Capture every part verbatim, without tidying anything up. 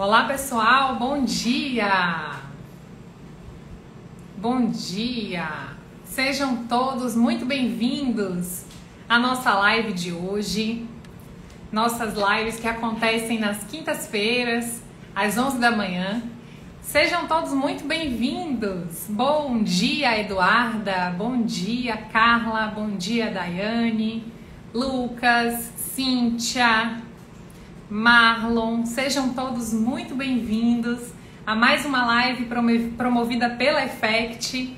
Olá pessoal, bom dia! Bom dia! Sejam todos muito bem-vindos à nossa live de hoje. Nossas lives que acontecem nas quintas-feiras, às onze da manhã. Sejam todos muito bem-vindos! Bom dia, Eduarda! Bom dia, Carla! Bom dia, Daiane! Lucas, Cíntia, Marlon, sejam todos muito bem-vindos a mais uma live promovida pela Effecti.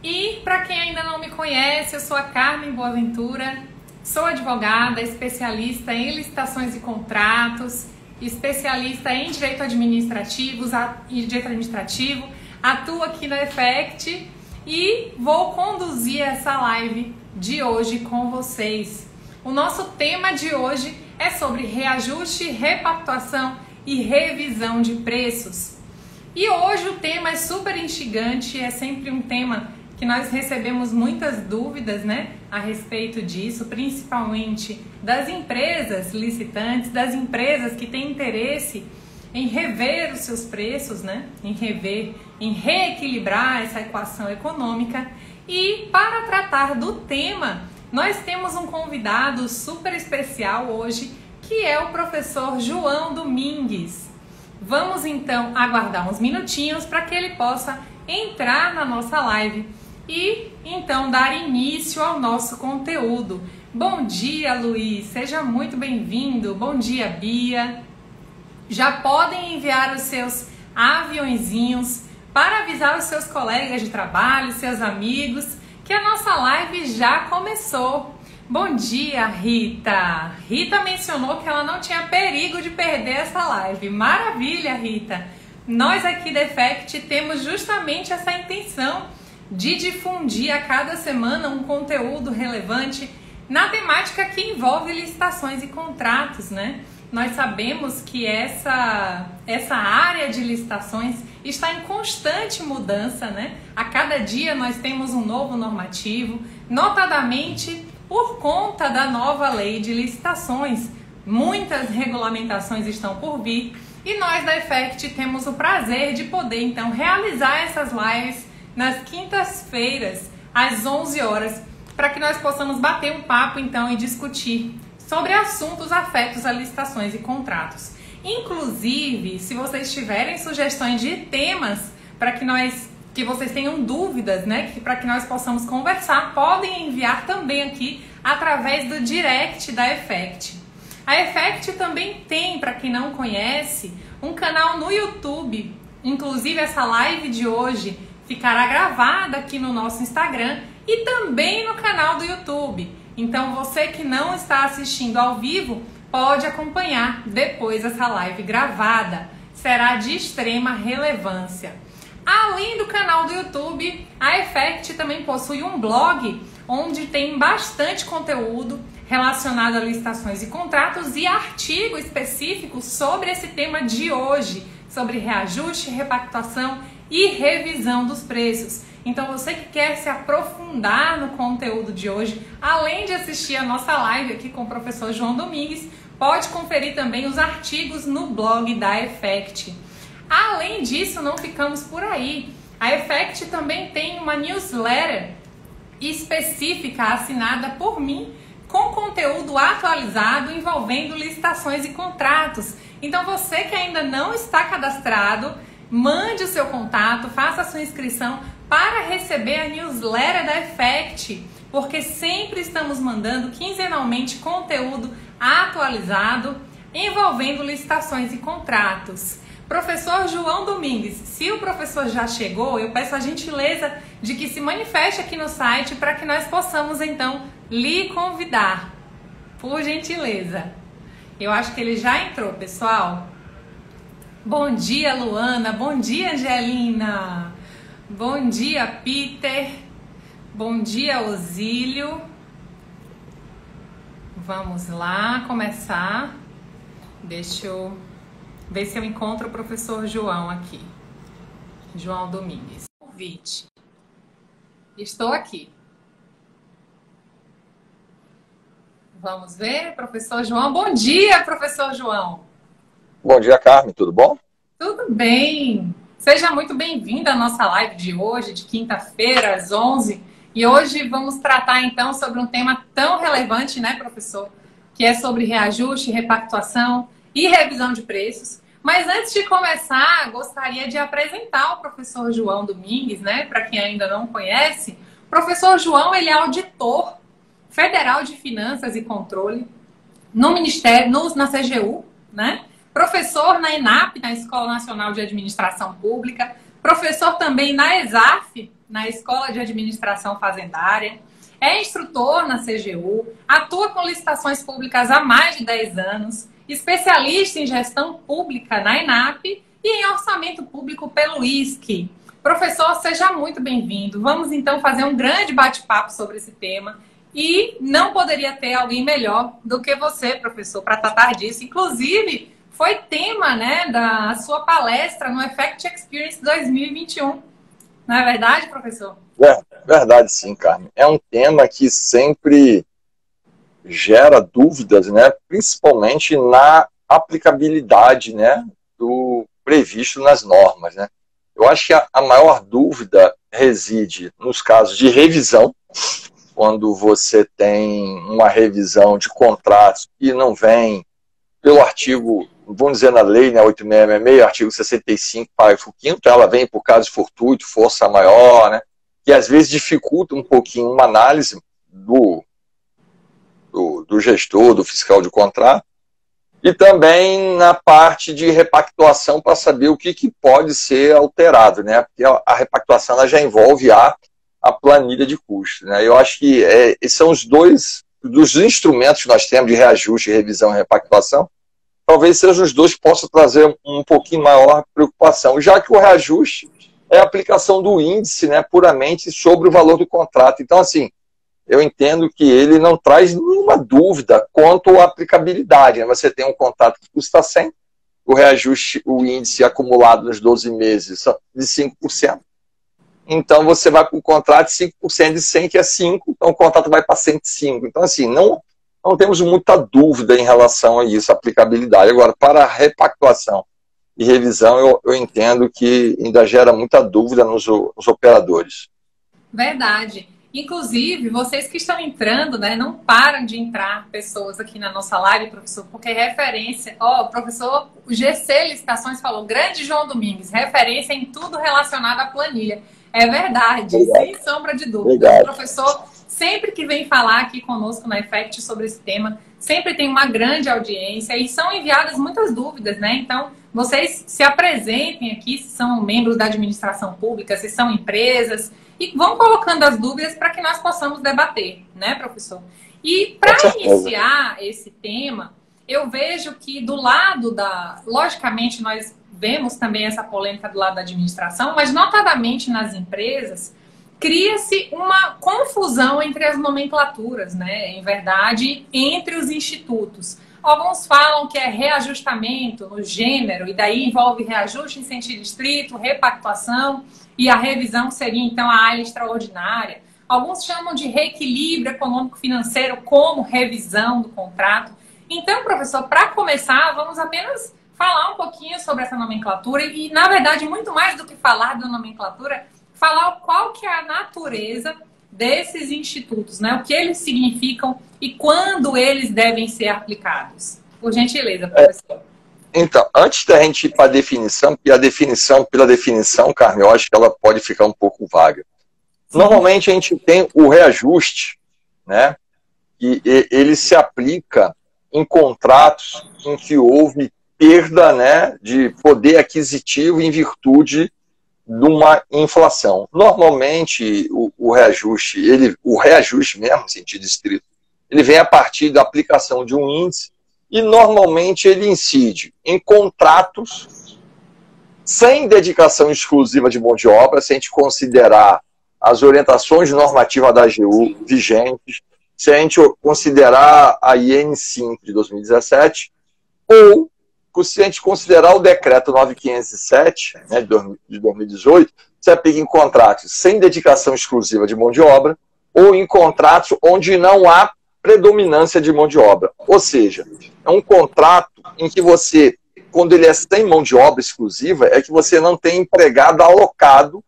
E para quem ainda não me conhece, eu sou a Carmen Boaventura, sou advogada, especialista em licitações e contratos, especialista em direito administrativo, em direito administrativo, atuo aqui na Effecti e vou conduzir essa live de hoje com vocês. O nosso tema de hoje é sobre reajuste, repactuação e revisão de preços. E hoje o tema é super instigante, é sempre um tema que nós recebemos muitas dúvidas, né, a respeito disso, principalmente das empresas licitantes, das empresas que têm interesse em rever os seus preços, né, em rever, em reequilibrar essa equação econômica. E para tratar do tema, nós temos um convidado super especial hoje, que é o professor João Domingues. Vamos então aguardar uns minutinhos para que ele possa entrar na nossa live e então dar início ao nosso conteúdo. Bom dia, Luiz, seja muito bem-vindo. Bom dia, Bia. Já podem enviar os seus aviãozinhos para avisar os seus colegas de trabalho, seus amigos, que a nossa live já começou. Bom dia, Rita. Rita mencionou que ela não tinha perigo de perder essa live. Maravilha, Rita. Nós aqui da Effecti temos justamente essa intenção de difundir a cada semana um conteúdo relevante na temática que envolve licitações e contratos, né? Nós sabemos que essa, essa área de licitações está em constante mudança, né? A cada dia nós temos um novo normativo, notadamente por conta da nova lei de licitações. Muitas regulamentações estão por vir e nós da Effecti temos o prazer de poder então realizar essas lives nas quintas-feiras às onze horas, para que nós possamos bater um papo então e discutir sobre assuntos afetos a licitações e contratos. Inclusive, se vocês tiverem sugestões de temas para que nós, que vocês tenham dúvidas, né, para que nós possamos conversar, podem enviar também aqui através do direct da Effecti. A Effecti também tem, para quem não conhece, um canal no YouTube. Inclusive, essa live de hoje ficará gravada aqui no nosso Instagram e também no canal do YouTube. Então, você que não está assistindo ao vivo, pode acompanhar depois essa live gravada. Será de extrema relevância. Além do canal do YouTube, a Effecti também possui um blog onde tem bastante conteúdo relacionado a licitações e contratos e artigo específico sobre esse tema de hoje, sobre reajuste, repactuação e revisão dos preços. Então, você que quer se aprofundar no conteúdo de hoje, além de assistir a nossa live aqui com o professor João Domingues, pode conferir também os artigos no blog da Effecti. Além disso, não ficamos por aí. A Effecti também tem uma newsletter específica assinada por mim, com conteúdo atualizado envolvendo licitações e contratos. Então, você que ainda não está cadastrado, mande o seu contato, faça a sua inscrição para receber a newsletter da Effecti, porque sempre estamos mandando quinzenalmente conteúdo atualizado envolvendo licitações e contratos. Professor João Domingues, se o professor já chegou, eu peço a gentileza de que se manifeste aqui no site para que nós possamos então lhe convidar, por gentileza. Eu acho que ele já entrou, pessoal. Bom dia, Luana. Bom dia, Angelina. Bom dia, Peter. Bom dia, Osílio. Vamos lá começar. Deixa eu ver se eu encontro o professor João aqui. João Domingues. Convite. Estou aqui. Vamos ver, professor João. Bom dia, professor João. Bom dia, Carmen. Tudo bom? Tudo bem. Seja muito bem-vinda à nossa live de hoje, de quinta-feira, às onze. E hoje vamos tratar, então, sobre um tema tão relevante, né, professor? Que é sobre reajuste, repactuação e revisão de preços. Mas antes de começar, gostaria de apresentar o professor João Domingues, né? Para quem ainda não conhece, o professor João, ele é auditor federal de Finanças e Controle no Ministério, no, na C G U, né? Professor na ENAP, na Escola Nacional de Administração Pública, professor também na ESAF, na Escola de Administração Fazendária, é instrutor na C G U, atua com licitações públicas há mais de dez anos, especialista em gestão pública na ENAP e em orçamento público pelo I S C. Professor, seja muito bem-vindo. Vamos, então, fazer um grande bate-papo sobre esse tema. E não poderia ter alguém melhor do que você, professor, para tratar disso. Inclusive, foi tema, né, da sua palestra no Effect Experience dois mil e vinte e um. Não é verdade, professor? É, verdade sim, Carmen. É um tema que sempre gera dúvidas, né, principalmente na aplicabilidade, né, do previsto nas normas, né. Eu acho que a, a maior dúvida reside nos casos de revisão, quando você tem uma revisão de contratos que não vem pelo artigo, vamos dizer na lei, né, oito mil seiscentos e sessenta e seis, artigo sessenta e cinco, parágrafo quinto, ela vem por caso fortuito, força maior, né, que às vezes dificulta um pouquinho uma análise do, do, do gestor, do fiscal de contrato, e também na parte de repactuação para saber o que, que pode ser alterado, né, porque a, a repactuação ela já envolve a a planilha de custos, né? Eu acho que é, esses são os dois dos instrumentos que nós temos de reajuste, revisão e repactuação, talvez sejam os dois que possam trazer um pouquinho maior preocupação, já que o reajuste é a aplicação do índice, né, puramente sobre o valor do contrato. Então, assim, eu entendo que ele não traz nenhuma dúvida quanto à aplicabilidade, né? Você tem um contrato que custa cem, o reajuste, o índice acumulado nos doze meses de cinco por cento, então você vai para o contrato de cinco por cento de cem, que é cinco, então o contrato vai para cento e cinco. Então, assim, não, não temos muita dúvida em relação a isso, a aplicabilidade. Agora, para a repactuação e revisão, eu, eu entendo que ainda gera muita dúvida nos, nos operadores. Verdade. Inclusive, vocês que estão entrando, né, não param de entrar pessoas aqui na nossa live, professor, porque referência... Ó, o professor G C Licitações falou, grande João Domingues, referência em tudo relacionado à planilha. É verdade, obrigado. Sem sombra de dúvida. Obrigado. O professor sempre que vem falar aqui conosco na Effect sobre esse tema, sempre tem uma grande audiência e são enviadas muitas dúvidas, né? Então, vocês se apresentem aqui, se são membros da administração pública, se são empresas, e vão colocando as dúvidas para que nós possamos debater, né, professor? E para iniciar esse tema, eu vejo que do lado da... Logicamente, nós... vemos também essa polêmica do lado da administração, mas notadamente nas empresas, cria-se uma confusão entre as nomenclaturas, né? Em verdade, entre os institutos. Alguns falam que é reajustamento no gênero, e daí envolve reajuste em sentido estrito, repactuação, e a revisão seria, então, a área extraordinária. Alguns chamam de reequilíbrio econômico-financeiro como revisão do contrato. Então, professor, para começar, vamos apenas... falar um pouquinho sobre essa nomenclatura e, na verdade, muito mais do que falar da nomenclatura, falar qual que é a natureza desses institutos, né? O que eles significam e quando eles devem ser aplicados. Por gentileza, professor. É, então, antes da gente ir para a definição, porque a definição, pela definição, Carmen, eu acho que ela pode ficar um pouco vaga. Sim. Normalmente a gente tem o reajuste, né? E, e ele se aplica em contratos em que houve perda, né, de poder aquisitivo em virtude de uma inflação. Normalmente, o, o reajuste, ele, o reajuste mesmo, no sentido estrito, ele vem a partir da aplicação de um índice e, normalmente, ele incide em contratos sem dedicação exclusiva de mão de obra, se a gente considerar as orientações normativas da A G U vigentes, se a gente considerar a I N cinco de dois mil e dezessete, ou se a gente considerar o decreto nove mil quinhentos e sete, né, de dois mil e dezoito, você aplica em contratos sem dedicação exclusiva de mão de obra ou em contratos onde não há predominância de mão de obra. Ou seja, é um contrato em que você quando ele é sem mão de obra exclusiva, é que você não tem empregado alocado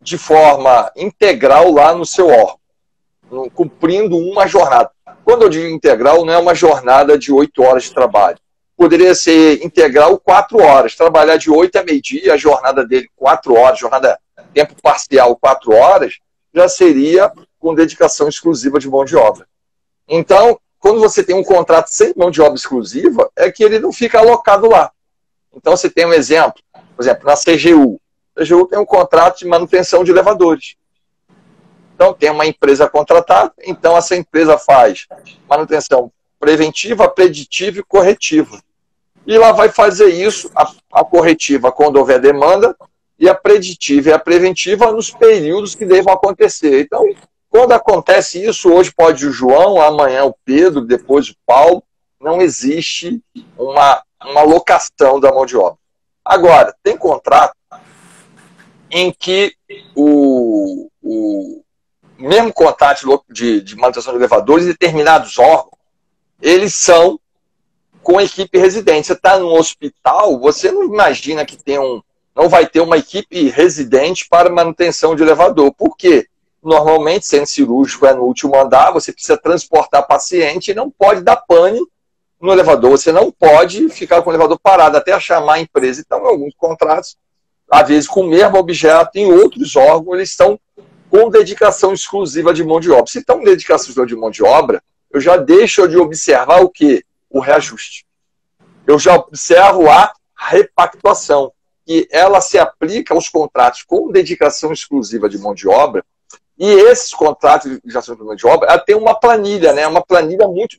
de forma integral lá no seu órgão, cumprindo uma jornada. Quando eu digo integral, não é uma jornada de oito horas de trabalho. Poderia ser integral quatro horas, trabalhar de oito a meio-dia, a jornada dele quatro horas, jornada tempo parcial quatro horas, já seria com dedicação exclusiva de mão de obra. Então, quando você tem um contrato sem mão de obra exclusiva, é que ele não fica alocado lá. Então, você tem um exemplo, por exemplo, na C G U. A C G U tem um contrato de manutenção de elevadores. Então, tem uma empresa contratada, então essa empresa faz manutenção preventiva, preditiva e corretiva. E ela vai fazer isso, a, a corretiva, quando houver demanda, e a preditiva e a preventiva nos períodos que devam acontecer. Então, quando acontece isso, hoje pode o João, amanhã o Pedro, depois o Paulo, não existe uma, uma locação da mão de obra. Agora, tem contrato em que o, o mesmo contrato de, de manutenção de elevadores, determinados órgãos, eles são com equipe residente. Você está num hospital, você não imagina que tem um, não vai ter uma equipe residente para manutenção de elevador. Por quê? Normalmente, sendo cirúrgico, é no último andar, você precisa transportar paciente e não pode dar pane no elevador. Você não pode ficar com o elevador parado até chamar a empresa. Então, em alguns contratos, às vezes com o mesmo objeto, em outros órgãos, eles estão com dedicação exclusiva de mão de obra. Se estão com dedicação exclusiva de mão de obra, eu já deixo de observar o quê? O reajuste. Eu já observo a repactuação, que ela se aplica aos contratos com dedicação exclusiva de mão de obra, e esses contratos de dedicação exclusiva de mão de obra, ela tem uma planilha, né? Uma planilha muito,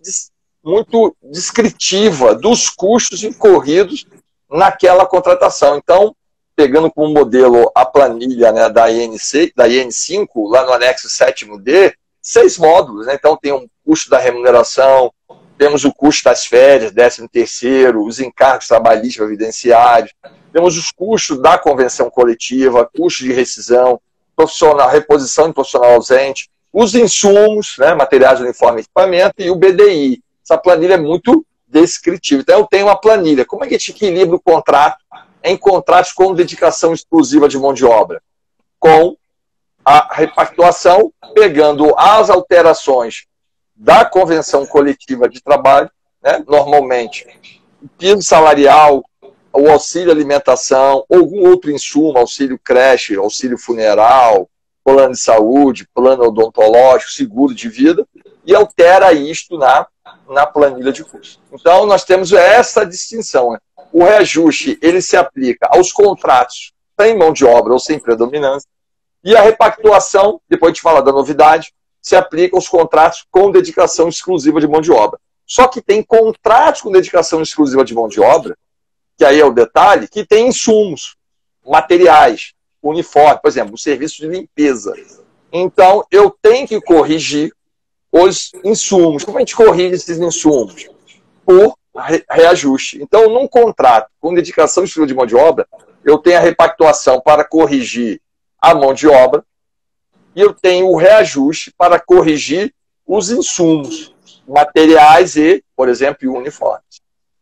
muito descritiva dos custos incorridos naquela contratação. Então, pegando como modelo a planilha, né, da I N C, da I N cinco, lá no anexo sete D, seis módulos, né? Então tem um custo da remuneração, temos o custo das férias, décimo terceiro, os encargos trabalhistas previdenciários, temos os custos da convenção coletiva, custo de rescisão, profissional, reposição de profissional ausente, os insumos, né, materiais, uniforme e equipamento, e o B D I. Essa planilha é muito descritiva. Então eu tenho uma planilha. Como é que a gente equilibra o contrato em contratos com dedicação exclusiva de mão de obra? Com a repactuação, pegando as alterações da convenção coletiva de trabalho, né, normalmente o piso salarial, o auxílio alimentação, algum outro insumo, auxílio creche, auxílio funeral, plano de saúde, plano odontológico, seguro de vida, e altera isto na, na planilha de custo. Então, nós temos essa distinção, né? O reajuste, ele se aplica aos contratos sem mão de obra ou sem predominância, e a repactuação, depois de falar da novidade, se aplica aos contratos com dedicação exclusiva de mão de obra. Só que tem contratos com dedicação exclusiva de mão de obra, que aí é o detalhe, que tem insumos, materiais, uniforme, por exemplo, o serviço de limpeza. Então, eu tenho que corrigir os insumos. Como a gente corrige esses insumos? Por reajuste. Então, num contrato com dedicação exclusiva de mão de obra, eu tenho a repactuação para corrigir a mão de obra, e eu tenho o reajuste para corrigir os insumos, materiais e, por exemplo, uniformes.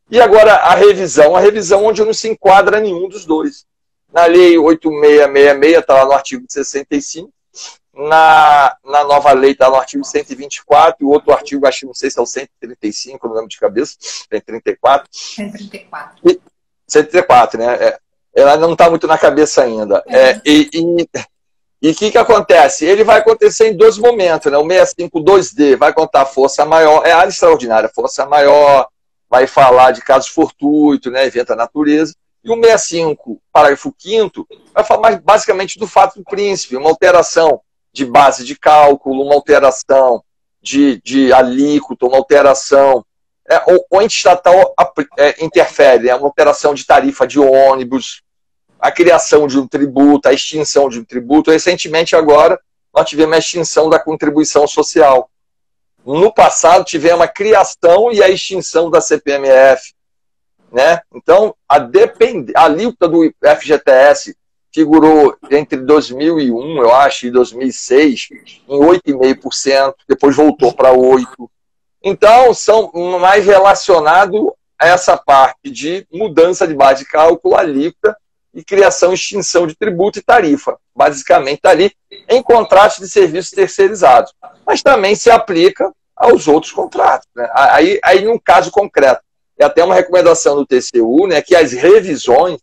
E agora a revisão, a revisão onde não se enquadra nenhum dos dois. Na Lei oito mil seiscentos e sessenta e seis, está lá no artigo sessenta e cinco, na, na nova lei está no artigo cento e vinte e quatro, o outro artigo, acho que não sei se é o cento e trinta e cinco, não lembro de cabeça, tem cento e trinta e quatro. cento e trinta e quatro. E, cento e trinta e quatro, né? É. Ela não está muito na cabeça ainda. É. É, e o que, que acontece? Ele vai acontecer em dois momentos, né? O seiscentos e cinquenta e dois D vai contar força maior, é área extraordinária, força maior, vai falar de casos fortuitos, né? Evento da natureza. E o sessenta e cinco, parágrafo quinto, vai falar basicamente do fato do príncipe, uma alteração de base de cálculo, uma alteração de, de alíquota, uma alteração. É, ou, ou estatal é, interfere, é uma alteração de tarifa de ônibus, a criação de um tributo, a extinção de um tributo. Recentemente, agora, nós tivemos a extinção da contribuição social. No passado, tivemos a criação e a extinção da C P M F. Né? Então, a, depend... a alíquota do F G T S figurou entre dois mil e um, eu acho, e dois mil e seis, em oito vírgula cinco por cento, depois voltou para oito por cento. Então, são mais relacionados essa parte de mudança de base de cálculo, alíquota e criação e extinção de tributo e tarifa. Basicamente está ali em contratos de serviços terceirizados. Mas também se aplica aos outros contratos, né? Aí, aí, num caso concreto, é até uma recomendação do T C U, né, que as revisões,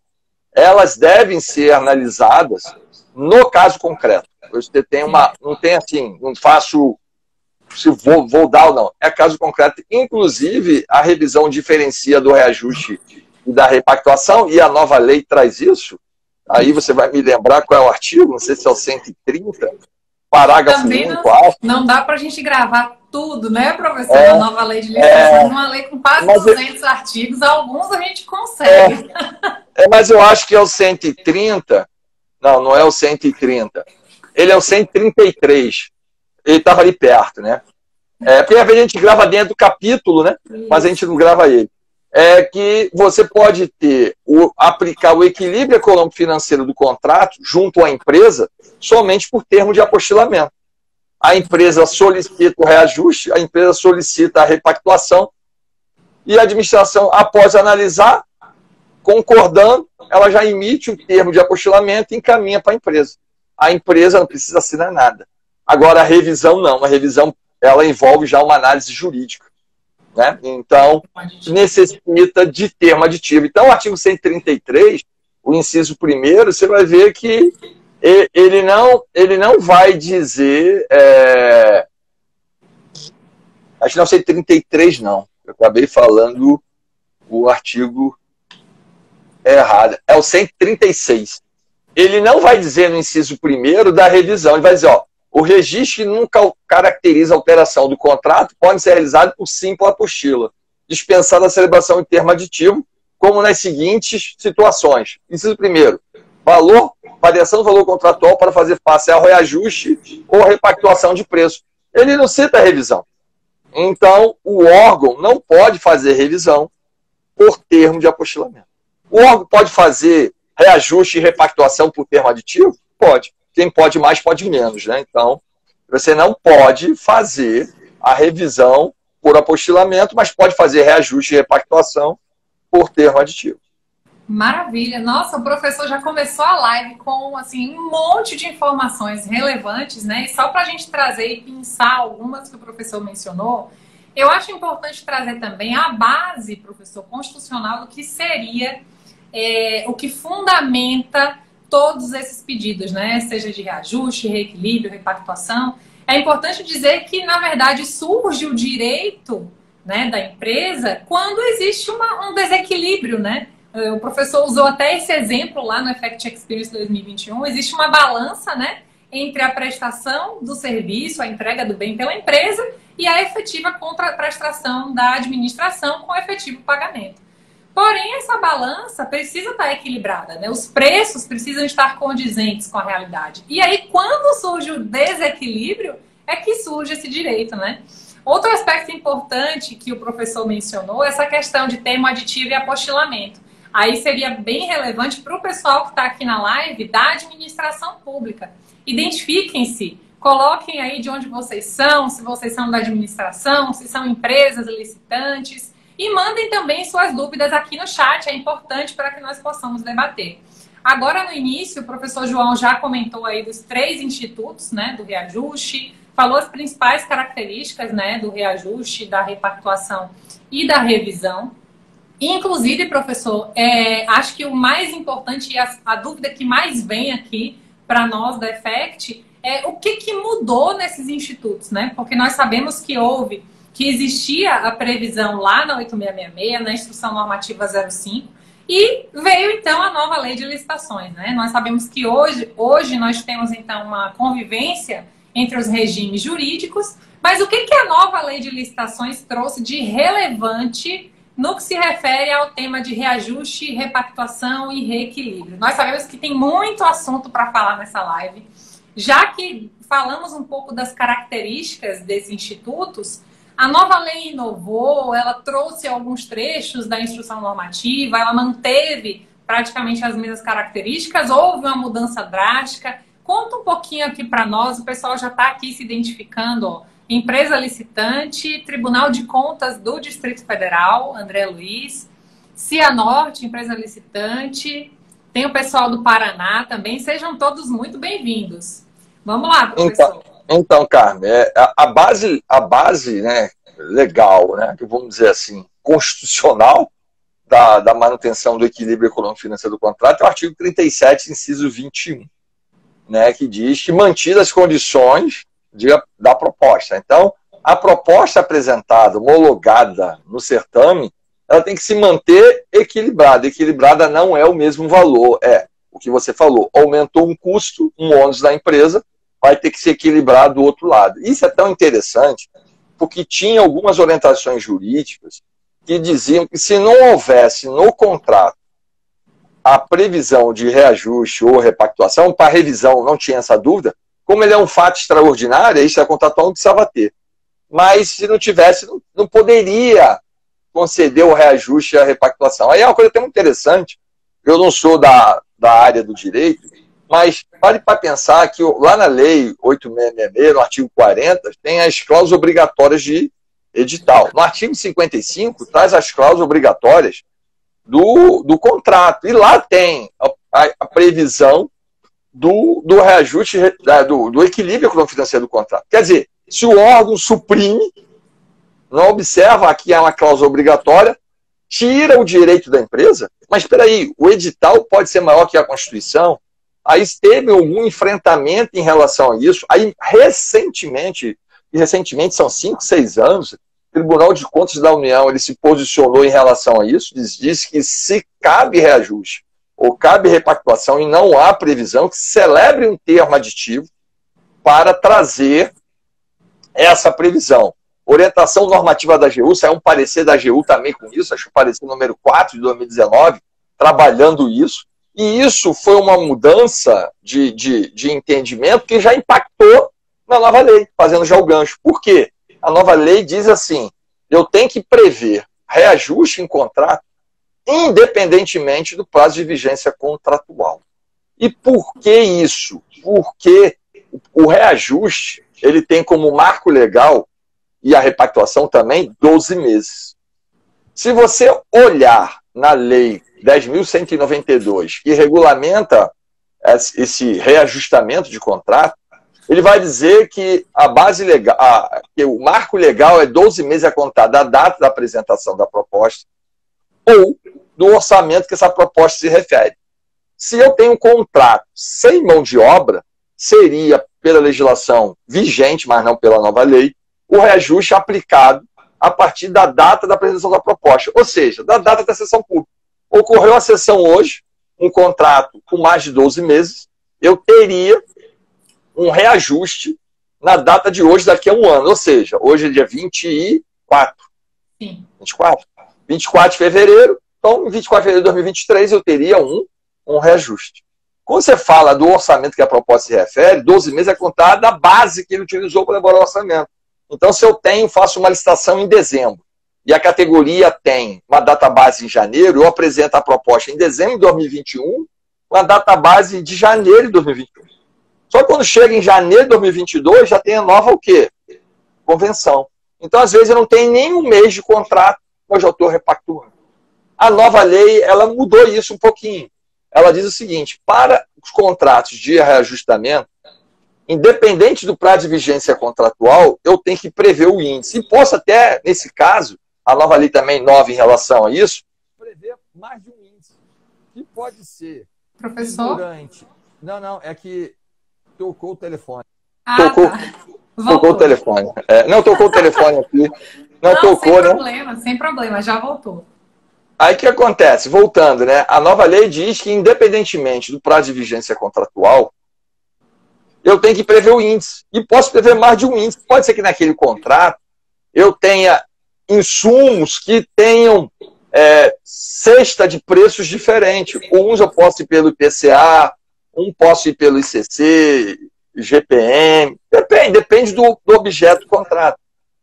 elas devem ser analisadas no caso concreto. Você tem uma, não tem assim, não faço se vou, vou dar ou não. É caso concreto. Inclusive, a revisão diferencia do reajuste e da repactuação, e a nova lei traz isso. Aí você vai me lembrar qual é o artigo, não sei se é o cento e trinta, parágrafo único. Não, não dá para a gente gravar tudo, né, professor? É, a nova lei de licitação é uma lei com quase duzentos artigos, alguns a gente consegue. É, é, mas eu acho que é o cento e trinta, não, não é o cento e trinta, ele é o cento e trinta e três, ele estava ali perto, né? É, porque a gente grava dentro do capítulo, né? Isso. Mas a gente não grava ele. É que você pode ter, o, aplicar o equilíbrio econômico-financeiro do contrato junto à empresa somente por termo de apostilamento. A empresa solicita o reajuste, a empresa solicita a repactuação e a administração, após analisar, concordando, ela já emite um termo de apostilamento e encaminha para a empresa. A empresa não precisa assinar nada. Agora, a revisão não. A revisão, ela envolve já uma análise jurídica, né? Então, necessita de termo aditivo. Então, o artigo cento e trinta e três, o inciso primeiro, você vai ver que Ele não, ele não vai dizer... É... Acho que não sei cento e trinta e três, não. Eu acabei falando o artigo errado. É o cento e trinta e seis. Ele não vai dizer no inciso primeiro da revisão. Ele vai dizer, ó, o registro que nunca caracteriza alteração do contrato pode ser realizado por simples apostila, dispensada a celebração em termo aditivo, como nas seguintes situações. Inciso primeiro. Valor, variação do valor contratual para fazer face ao reajuste ou repactuação de preço. Ele não cita a revisão. Então, o órgão não pode fazer revisão por termo de apostilamento. O órgão pode fazer reajuste e repactuação por termo aditivo? Pode. Quem pode mais, pode menos, né? Então, você não pode fazer a revisão por apostilamento, mas pode fazer reajuste e repactuação por termo aditivo. Maravilha! Nossa, o professor já começou a live com assim, um monte de informações relevantes, né? E só para a gente trazer e pensar algumas que o professor mencionou, eu acho importante trazer também a base, professor, constitucional do que seria, é, o que fundamenta todos esses pedidos, né? Seja de reajuste, reequilíbrio, repactuação. É importante dizer que, na verdade, surge o direito, né, da empresa quando existe uma, um desequilíbrio, né? O professor usou até esse exemplo lá no Effect Experience dois mil e vinte e um. Existe uma balança, né, entre a prestação do serviço, a entrega do bem pela empresa e a efetiva contraprestação da administração com o efetivo pagamento. Porém, essa balança precisa estar equilibrada, né? Os preços precisam estar condizentes com a realidade. E aí, quando surge o desequilíbrio, é que surge esse direito, né? Outro aspecto importante que o professor mencionou é essa questão de termo aditivo e apostilamento. Aí seria bem relevante para o pessoal que está aqui na live da administração pública. Identifiquem-se, coloquem aí de onde vocês são, se vocês são da administração, se são empresas licitantes, e mandem também suas dúvidas aqui no chat, é importante para que nós possamos debater. Agora no início, o professor João já comentou aí dos três institutos, né, do reajuste, falou as principais características, né, do reajuste, da repactuação e da revisão. Inclusive, professor, é, acho que o mais importante e a, a dúvida que mais vem aqui para nós da Effect é o que, que mudou nesses institutos, né? Porque nós sabemos que houve, que existia a previsão lá na oito mil seiscentos e sessenta e seis, na Instrução Normativa zero cinco, e veio então a nova Lei de Licitações, né? Nós sabemos que hoje, hoje nós temos então uma convivência entre os regimes jurídicos, mas o que, que a nova Lei de Licitações trouxe de relevante no que se refere ao tema de reajuste, repactuação e reequilíbrio? Nós sabemos que tem muito assunto para falar nessa live. Já que falamos um pouco das características desses institutos, a nova lei inovou, ela trouxe alguns trechos da instrução normativa, ela manteve praticamente as mesmas características, houve uma mudança drástica. Conta um pouquinho aqui para nós, o pessoal já está aqui se identificando, ó. empresa licitante, Tribunal de Contas do Distrito Federal, André Luiz, Cianorte, empresa licitante, tem o pessoal do Paraná também, sejam todos muito bem-vindos. Vamos lá, professor. Então, então Carmen, a, a base, a base né, legal, né, que vamos dizer assim, constitucional, Da, da manutenção do equilíbrio econômico-financeiro do contrato, é o artigo trinta e sete, inciso vinte e um, né, que diz que mantidas as condições de, da proposta. Então, a proposta apresentada, homologada no certame, ela tem que se manter equilibrada. Equilibrada não é o mesmo valor, é o que você falou, aumentou um custo, um ônus da empresa, vai ter que se equilibrar do outro lado. Isso é tão interessante, porque tinha algumas orientações jurídicas que diziam que se não houvesse no contrato a previsão de reajuste ou repactuação, para revisão não tinha essa dúvida, como ele é um fato extraordinário, isso é contratual, não precisava ter. Mas se não tivesse, não, não poderia conceder o reajuste e a repactuação. Aí é uma coisa até muito interessante, eu não sou da, da área do direito, mas vale para pensar que lá na lei oito seis seis seis, no artigo quarenta, tem as cláusulas obrigatórias de edital. No artigo cinquenta e cinco, traz as cláusulas obrigatórias do, do contrato. E lá tem a, a, a previsão do, do reajuste, da, do, do equilíbrio econômico-financeiro do contrato. Quer dizer, se o órgão suprime, não observa que há uma cláusula obrigatória, tira o direito da empresa, mas espera aí, o edital pode ser maior que a Constituição. Aí teve algum enfrentamento em relação a isso. Aí, recentemente... E recentemente, são cinco, seis anos, o Tribunal de Contas da União ele se posicionou em relação a isso, disse que se cabe reajuste ou cabe repactuação e não há previsão, que se celebre um termo aditivo para trazer essa previsão. Orientação normativa da A G U, saiu um parecer da A G U também com isso, acho que o parecer número quatro de dois mil e dezenove, trabalhando isso. E isso foi uma mudança de, de, de entendimento que já impactou na nova lei, fazendo já o gancho. Por quê? A nova lei diz assim, eu tenho que prever reajuste em contrato independentemente do prazo de vigência contratual. E por que isso? Porque o reajuste, ele tem como marco legal, e a repactuação também, doze meses. Se você olhar na lei dez mil cento e noventa e dois, que regulamenta esse reajustamento de contrato, ele vai dizer que a base legal, a, que o marco legal é doze meses a contar da data da apresentação da proposta ou do orçamento que essa proposta se refere. Se eu tenho um contrato sem mão de obra, seria, pela legislação vigente, mas não pela nova lei, o reajuste aplicado a partir da data da apresentação da proposta, ou seja, da data da sessão pública. Ocorreu a sessão hoje, um contrato com mais de doze meses, eu teria um reajuste na data de hoje, daqui a um ano. Ou seja, hoje é dia vinte e quatro. Sim. vinte e quatro? vinte e quatro de fevereiro. Então, em vinte e quatro de fevereiro de dois mil e vinte e três, eu teria um, um reajuste. Quando você fala do orçamento que a proposta se refere, doze meses é contada da base que ele utilizou para elaborar o orçamento. Então, se eu tenho, faço uma licitação em dezembro, e a categoria tem uma data base em janeiro, eu apresento a proposta em dezembro de dois mil e vinte e um, uma data base de janeiro de dois mil e vinte e um. Só que quando chega em janeiro de dois mil e vinte e dois, já tem a nova o quê? Convenção. Então, às vezes, eu não tenho nenhum mês de contrato, mas eu estou repactuando. A nova lei, ela mudou isso um pouquinho. Ela diz o seguinte, para os contratos de reajustamento, independente do prazo de vigência contratual, eu tenho que prever o índice. E posso até, nesse caso, a nova lei também nova em relação a isso, prever mais de um índice. Que pode ser... Professor? Durante... Não, não, é que... Tocou o telefone. Ah, tocou, tá. Tocou o telefone. É, não tocou o telefone aqui. Não, não tocou, sem né? Problema, sem problema, já voltou. Aí o que acontece? Voltando, né? A nova lei diz que, independentemente do prazo de vigência contratual, eu tenho que prever o índice. E posso prever mais de um índice. Pode ser que naquele contrato eu tenha insumos que tenham é, cesta de preços diferentes. Uns eu posso ir pelo I P C A. Um posso ir pelo I C C, G P M, depende, depende do, do objeto do contrato.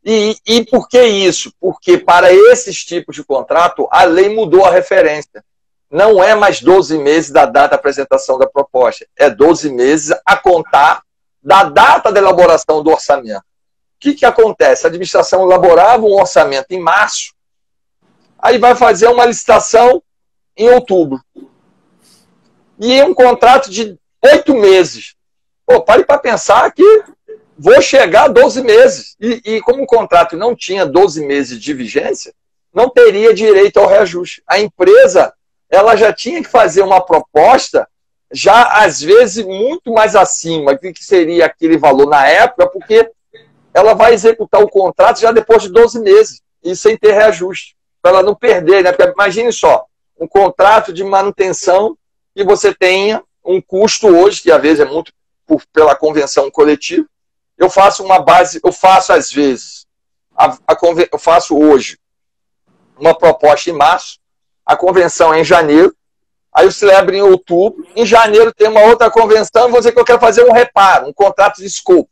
E, e por que isso? Porque para esses tipos de contrato, a lei mudou a referência. Não é mais doze meses da data da apresentação da proposta, é doze meses a contar da data da elaboração do orçamento. que, que acontece? A administração elaborava um orçamento em março, aí vai fazer uma licitação em outubro. E é um contrato de oito meses. Pô, pare para pensar que vou chegar a doze meses. E, e como o contrato não tinha doze meses de vigência, não teria direito ao reajuste. A empresa ela já tinha que fazer uma proposta, já às vezes muito mais acima do que seria aquele valor na época, porque ela vai executar o contrato já depois de doze meses, e sem ter reajuste, para ela não perder, né? Porque imagine só, um contrato de manutenção que você tenha um custo hoje, que às vezes é muito por, pela convenção coletiva. Eu faço uma base, eu faço às vezes, a, a, eu faço hoje uma proposta em março, a convenção é em janeiro, aí eu celebro em outubro, em janeiro tem uma outra convenção, e vou dizer que eu quero fazer um reparo, um contrato de escopo.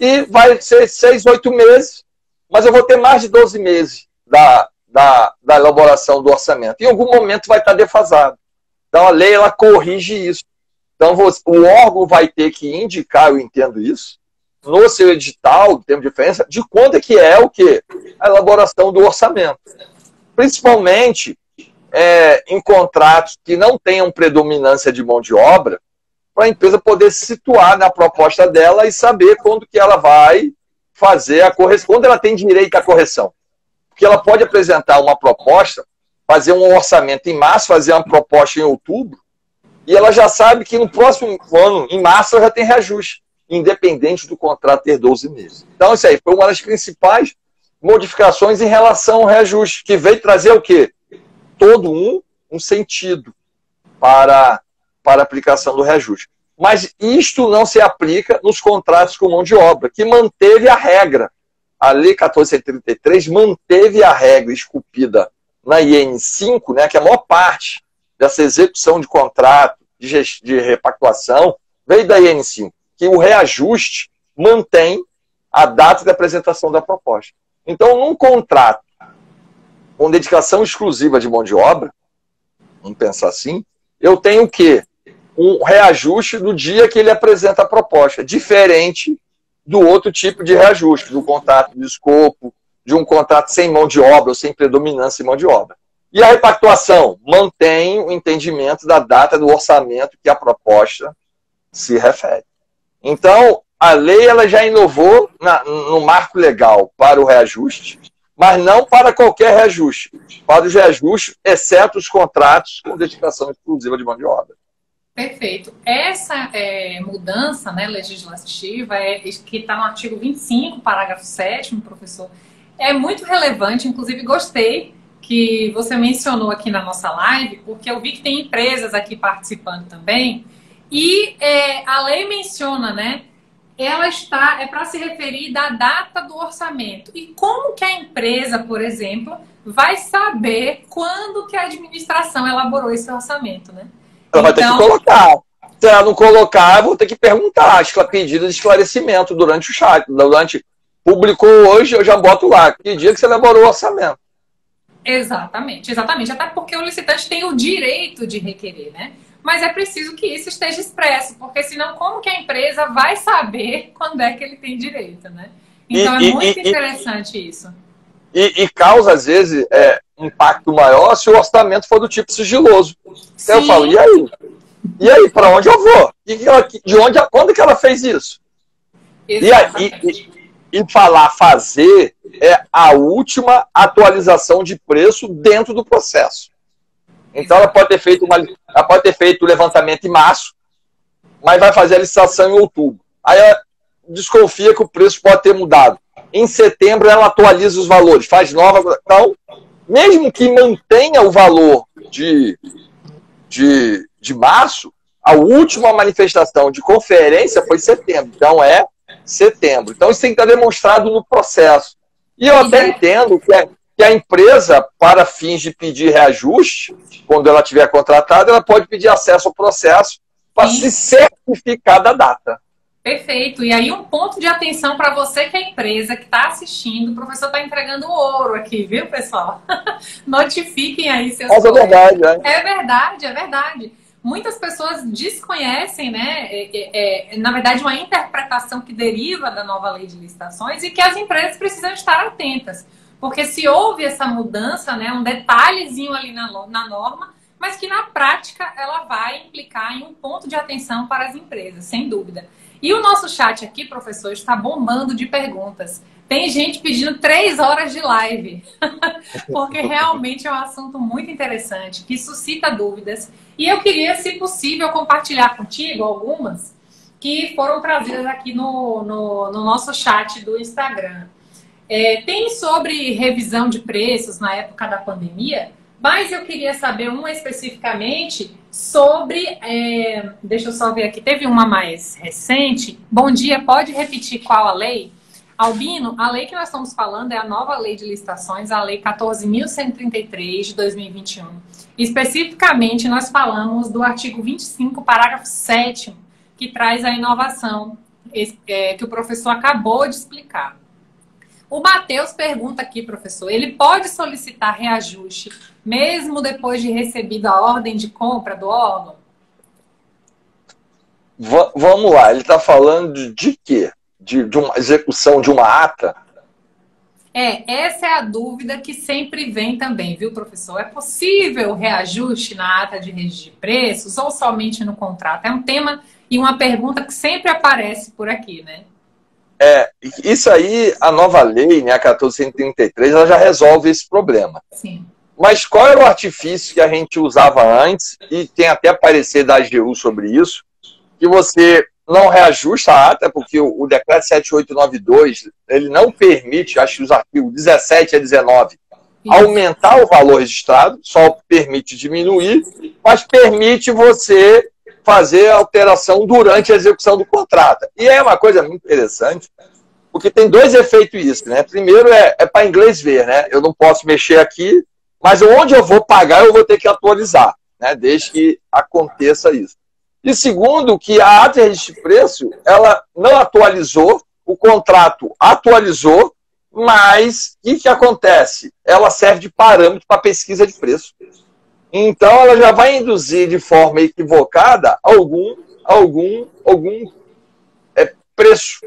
E vai ser seis, oito meses, mas eu vou ter mais de doze meses da, da, da elaboração do orçamento. Em algum momento vai estar defasado. Então a lei ela corrige isso. Então o órgão vai ter que indicar, eu entendo isso, no seu edital, termo de referência, de quanto é que é o quê? A elaboração do orçamento. Principalmente é, em contratos que não tenham predominância de mão de obra, para a empresa poder se situar na proposta dela e saber quando que ela vai fazer a correção, quando ela tem direito à correção. Porque ela pode apresentar uma proposta, fazer um orçamento em março, fazer uma proposta em outubro, e ela já sabe que no próximo ano, em março, ela já tem reajuste, independente do contrato ter doze meses. Então, isso aí foi uma das principais modificações em relação ao reajuste, que veio trazer o quê? Todo um, um sentido para... para a aplicação do reajuste. Mas isto não se aplica nos contratos com mão de obra, que manteve a regra. A Lei quatorze trinta e três manteve a regra esculpida na I N cinco, né, que a maior parte dessa execução de contrato, de, de repactuação, veio da I N cinco, que o reajuste mantém a data de apresentação da proposta. Então, num contrato com dedicação exclusiva de mão de obra, vamos pensar assim, eu tenho o quê? Um reajuste do dia que ele apresenta a proposta, diferente do outro tipo de reajuste, do contrato de escopo, de um contrato sem mão de obra, ou sem predominância em mão de obra. E a repactuação mantém o entendimento da data do orçamento que a proposta se refere. Então, a lei ela já inovou na, no marco legal para o reajuste, mas não para qualquer reajuste, para os reajustes, exceto os contratos com dedicação exclusiva de mão de obra. Perfeito. Essa é, mudança, né, legislativa é, que está no artigo vinte e cinco, parágrafo sétimo, professor, é muito relevante. Inclusive, gostei que você mencionou aqui na nossa live, porque eu vi que tem empresas aqui participando também, e é, a lei menciona, né, ela está, é para se referir da data do orçamento. E como que a empresa, por exemplo, vai saber quando que a administração elaborou esse orçamento, né? Ela então vai ter que colocar. Se ela não colocar, eu vou ter que perguntar. Acho que ela pedido de esclarecimento durante o chat. Durante, publicou hoje, eu já boto lá. Que dia que você elaborou o orçamento? Exatamente, exatamente. Até porque o licitante tem o direito de requerer, né? Mas é preciso que isso esteja expresso, porque senão como que a empresa vai saber quando é que ele tem direito, né? Então e, é muito e, interessante e, isso. E, e causa, às vezes, é, impacto maior se o orçamento for do tipo sigiloso. Então eu falo, e aí? E aí, para onde eu vou? E de onde, quando que ela fez isso? E, e, e, e falar fazer é a última atualização de preço dentro do processo. Então ela pode ter feito uma, ela pode ter feito o levantamento em março, mas vai fazer a licitação em outubro. Aí ela desconfia que o preço pode ter mudado. Em setembro ela atualiza os valores, faz nova. Então, mesmo que mantenha o valor de, de, de março, a última manifestação de conferência foi em setembro. Então é setembro. Então isso tem que estar demonstrado no processo. E eu até entendo que é... que a empresa, para fins de pedir reajuste, quando ela tiver contratada, ela pode pedir acesso ao processo para se certificar da data. Perfeito. E aí um ponto de atenção para você que é empresa, que está assistindo, o professor está entregando ouro aqui, viu, pessoal? Notifiquem aí seus... Mas é verdade, é. É verdade, é verdade. muitas pessoas desconhecem, né, é, é, na verdade, uma interpretação que deriva da nova lei de licitações e que as empresas precisam estar atentas. Porque se houve essa mudança, né, um detalhezinho ali na, na norma, mas que na prática ela vai implicar em um ponto de atenção para as empresas, sem dúvida. E o nosso chat aqui, professor, está bombando de perguntas. Tem gente pedindo três horas de live, porque realmente é um assunto muito interessante, que suscita dúvidas. E eu queria, se possível, compartilhar contigo algumas que foram trazidas aqui no, no, no nosso chat do Instagram. É, tem sobre revisão de preços na época da pandemia, mas eu queria saber uma especificamente sobre... É, deixa eu só ver aqui, teve uma mais recente. Bom dia, pode repetir qual a lei? Albino, a lei que nós estamos falando é a nova lei de licitações, a Lei quatorze mil cento e trinta e três de dois mil e vinte e um. Especificamente, nós falamos do artigo vinte e cinco, parágrafo sétimo, que traz a inovação é, que o professor acabou de explicar. O Matheus pergunta aqui, professor, ele pode solicitar reajuste mesmo depois de recebida a ordem de compra do órgão? V- vamos lá, ele está falando de quê? De, de uma execução de uma ata? É, essa é a dúvida que sempre vem também, viu, professor? É possível reajuste na ata de registro de preços ou somente no contrato? É um tema e uma pergunta que sempre aparece por aqui, né? É, isso aí, a nova lei, né, a quatorze mil cento e trinta e três, ela já resolve esse problema. Sim. Mas qual era o artifício que a gente usava antes, e tem até parecer da A G U sobre isso, que você não reajusta a ata, porque o, o decreto sete mil oitocentos e noventa e dois, ele não permite, acho que os artigos dezessete a dezenove, isso, aumentar o valor registrado, só permite diminuir, mas permite você fazer alteração durante a execução do contrato. E é uma coisa muito interessante, porque tem dois efeitos isso, né? Primeiro é, é para inglês ver, né? Eu não posso mexer aqui, mas onde eu vou pagar eu vou ter que atualizar, né? Desde que aconteça isso. E segundo, que a ata de registro de preço, ela não atualizou, o contrato atualizou, mas o que, que acontece? Ela serve de parâmetro para pesquisa de preço. Então, ela já vai induzir de forma equivocada algum, algum, algum é, preço.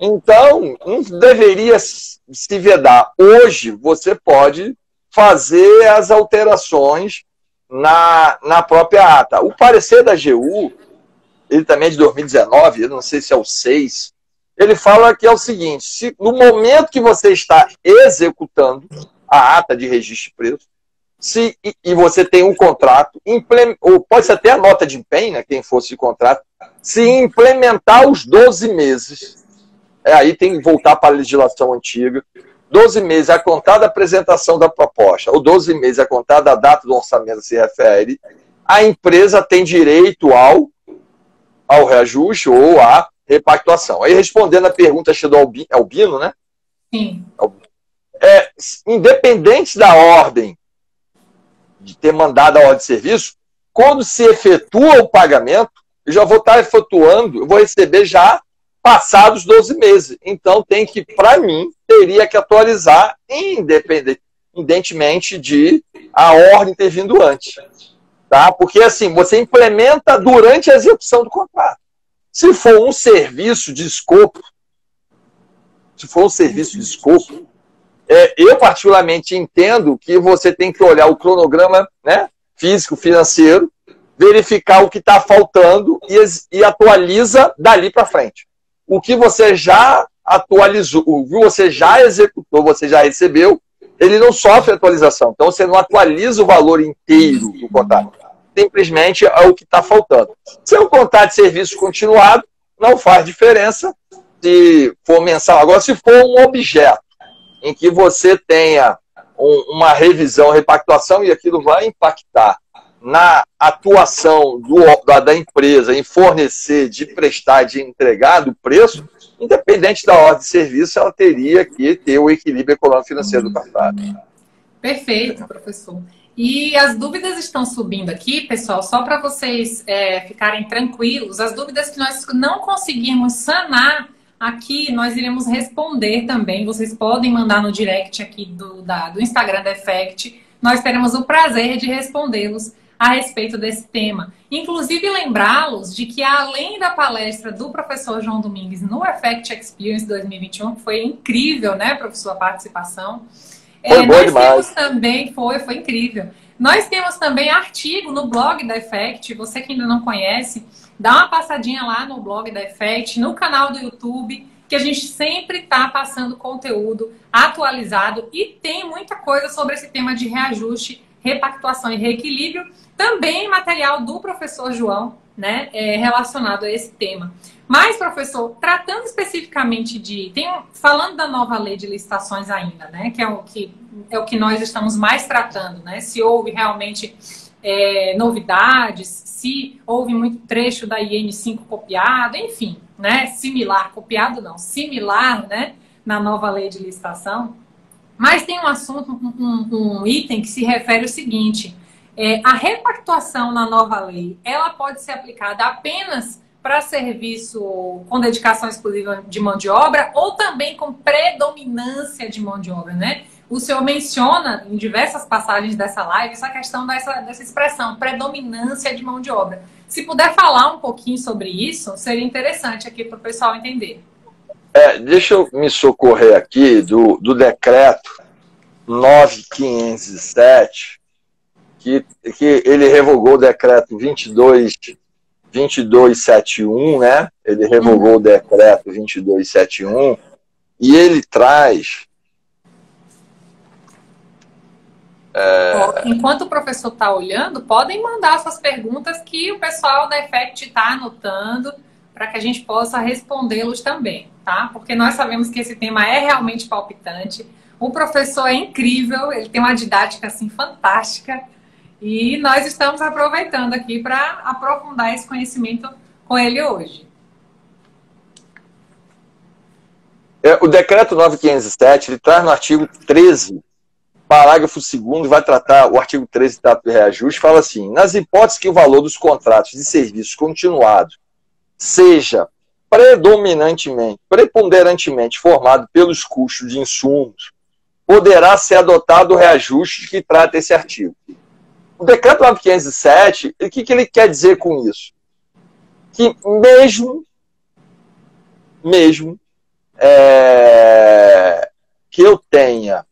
Então, não deveria se vedar. Hoje, você pode fazer as alterações na, na própria ata. O parecer da A G U, ele também é de dois mil e dezenove, eu não sei se é o seis, ele fala que é o seguinte, se, no momento que você está executando a ata de registro de preço, Se, e, e você tem um contrato, ou pode ser até a nota de empenho, né, quem fosse de contrato, se implementar os doze meses, é, aí tem que voltar para a legislação antiga, doze meses a contar da apresentação da proposta, ou doze meses a contar da data do orçamento se refere, a empresa tem direito ao, ao reajuste ou à repactuação. Aí respondendo a pergunta do Albino, né? Sim. É, independente da ordem, de ter mandado a ordem de serviço, quando se efetua o pagamento, eu já vou estar efetuando, eu vou receber já passados doze meses. Então, tem que, para mim, teria que atualizar independentemente de a ordem ter vindo antes. Tá? Porque, assim, você implementa durante a execução do contrato. Se for um serviço de escopo, se for um serviço de escopo, É, eu particularmente entendo que você tem que olhar o cronograma, né, físico, financeiro, verificar o que está faltando e, e atualiza dali para frente. O que você já atualizou, o que você já executou, você já recebeu, ele não sofre atualização. Então você não atualiza o valor inteiro do contrato. Simplesmente é o que está faltando. Se é um contrato de serviço continuado, não faz diferença se for mensal. Agora, se for um objeto em que você tenha um, uma revisão, repactuação, e aquilo vai impactar na atuação do, da, da empresa em fornecer, de prestar, de entregar do preço, independente da ordem de serviço, ela teria que ter o equilíbrio econômico-financeiro do contrato. Perfeito, professor. E as dúvidas estão subindo aqui, pessoal, só para vocês é, ficarem tranquilos, as dúvidas que nós não conseguimos sanar aqui nós iremos responder também. Vocês podem mandar no direct aqui do, da, do Instagram da Effect. Nós teremos o prazer de respondê-los a respeito desse tema. Inclusive, lembrá-los de que, além da palestra do professor João Domingues no Effect Experience dois mil e vinte e um, que foi incrível, né, professor, a participação, foi é, boa nós demais. Temos também, foi, foi incrível. Nós temos também artigo no blog da Effect, você que ainda não conhece, dá uma passadinha lá no blog da Effect, no canal do YouTube, que a gente sempre está passando conteúdo atualizado e tem muita coisa sobre esse tema de reajuste, repactuação e reequilíbrio, também material do professor João, né, é, relacionado a esse tema. Mas, professor, tratando especificamente de... Tem, falando da nova lei de licitações ainda, né, que é o que, é o que nós estamos mais tratando, né, se houve realmente é, novidades, se houve muito trecho da I N cinco copiado, enfim, né, similar, copiado não, similar, né, na nova lei de licitação. Mas tem um assunto, um, um item que se refere ao seguinte, é, a repactuação na nova lei, ela pode ser aplicada apenas para serviço com dedicação exclusiva de mão de obra ou também com predominância de mão de obra, né? O senhor menciona em diversas passagens dessa live essa questão dessa, dessa expressão, predominância de mão de obra. Se puder falar um pouquinho sobre isso, seria interessante aqui para o pessoal entender. É, deixa eu me socorrer aqui do, do decreto nove mil quinhentos e sete, que, que ele revogou o decreto vinte e dois mil duzentos e setenta e um, né? Ele revogou uhum. o decreto vinte e dois mil duzentos e setenta e um e ele traz... É... Enquanto o professor está olhando, podem mandar suas perguntas que o pessoal da Effect está anotando para que a gente possa respondê-los também, tá? Porque nós sabemos que esse tema é realmente palpitante. O professor é incrível, ele tem uma didática assim fantástica. E nós estamos aproveitando aqui para aprofundar esse conhecimento com ele hoje. É, o decreto nove mil quinhentos e sete, ele traz no artigo treze, parágrafo segundo, vai tratar o artigo treze do de reajuste, fala assim, nas hipóteses que o valor dos contratos de serviços continuado seja predominantemente, preponderantemente formado pelos custos de insumos, poderá ser adotado o reajuste que trata esse artigo. O decreto nove mil quinhentos e sete, o que, que ele quer dizer com isso? Que mesmo, mesmo é, que eu tenha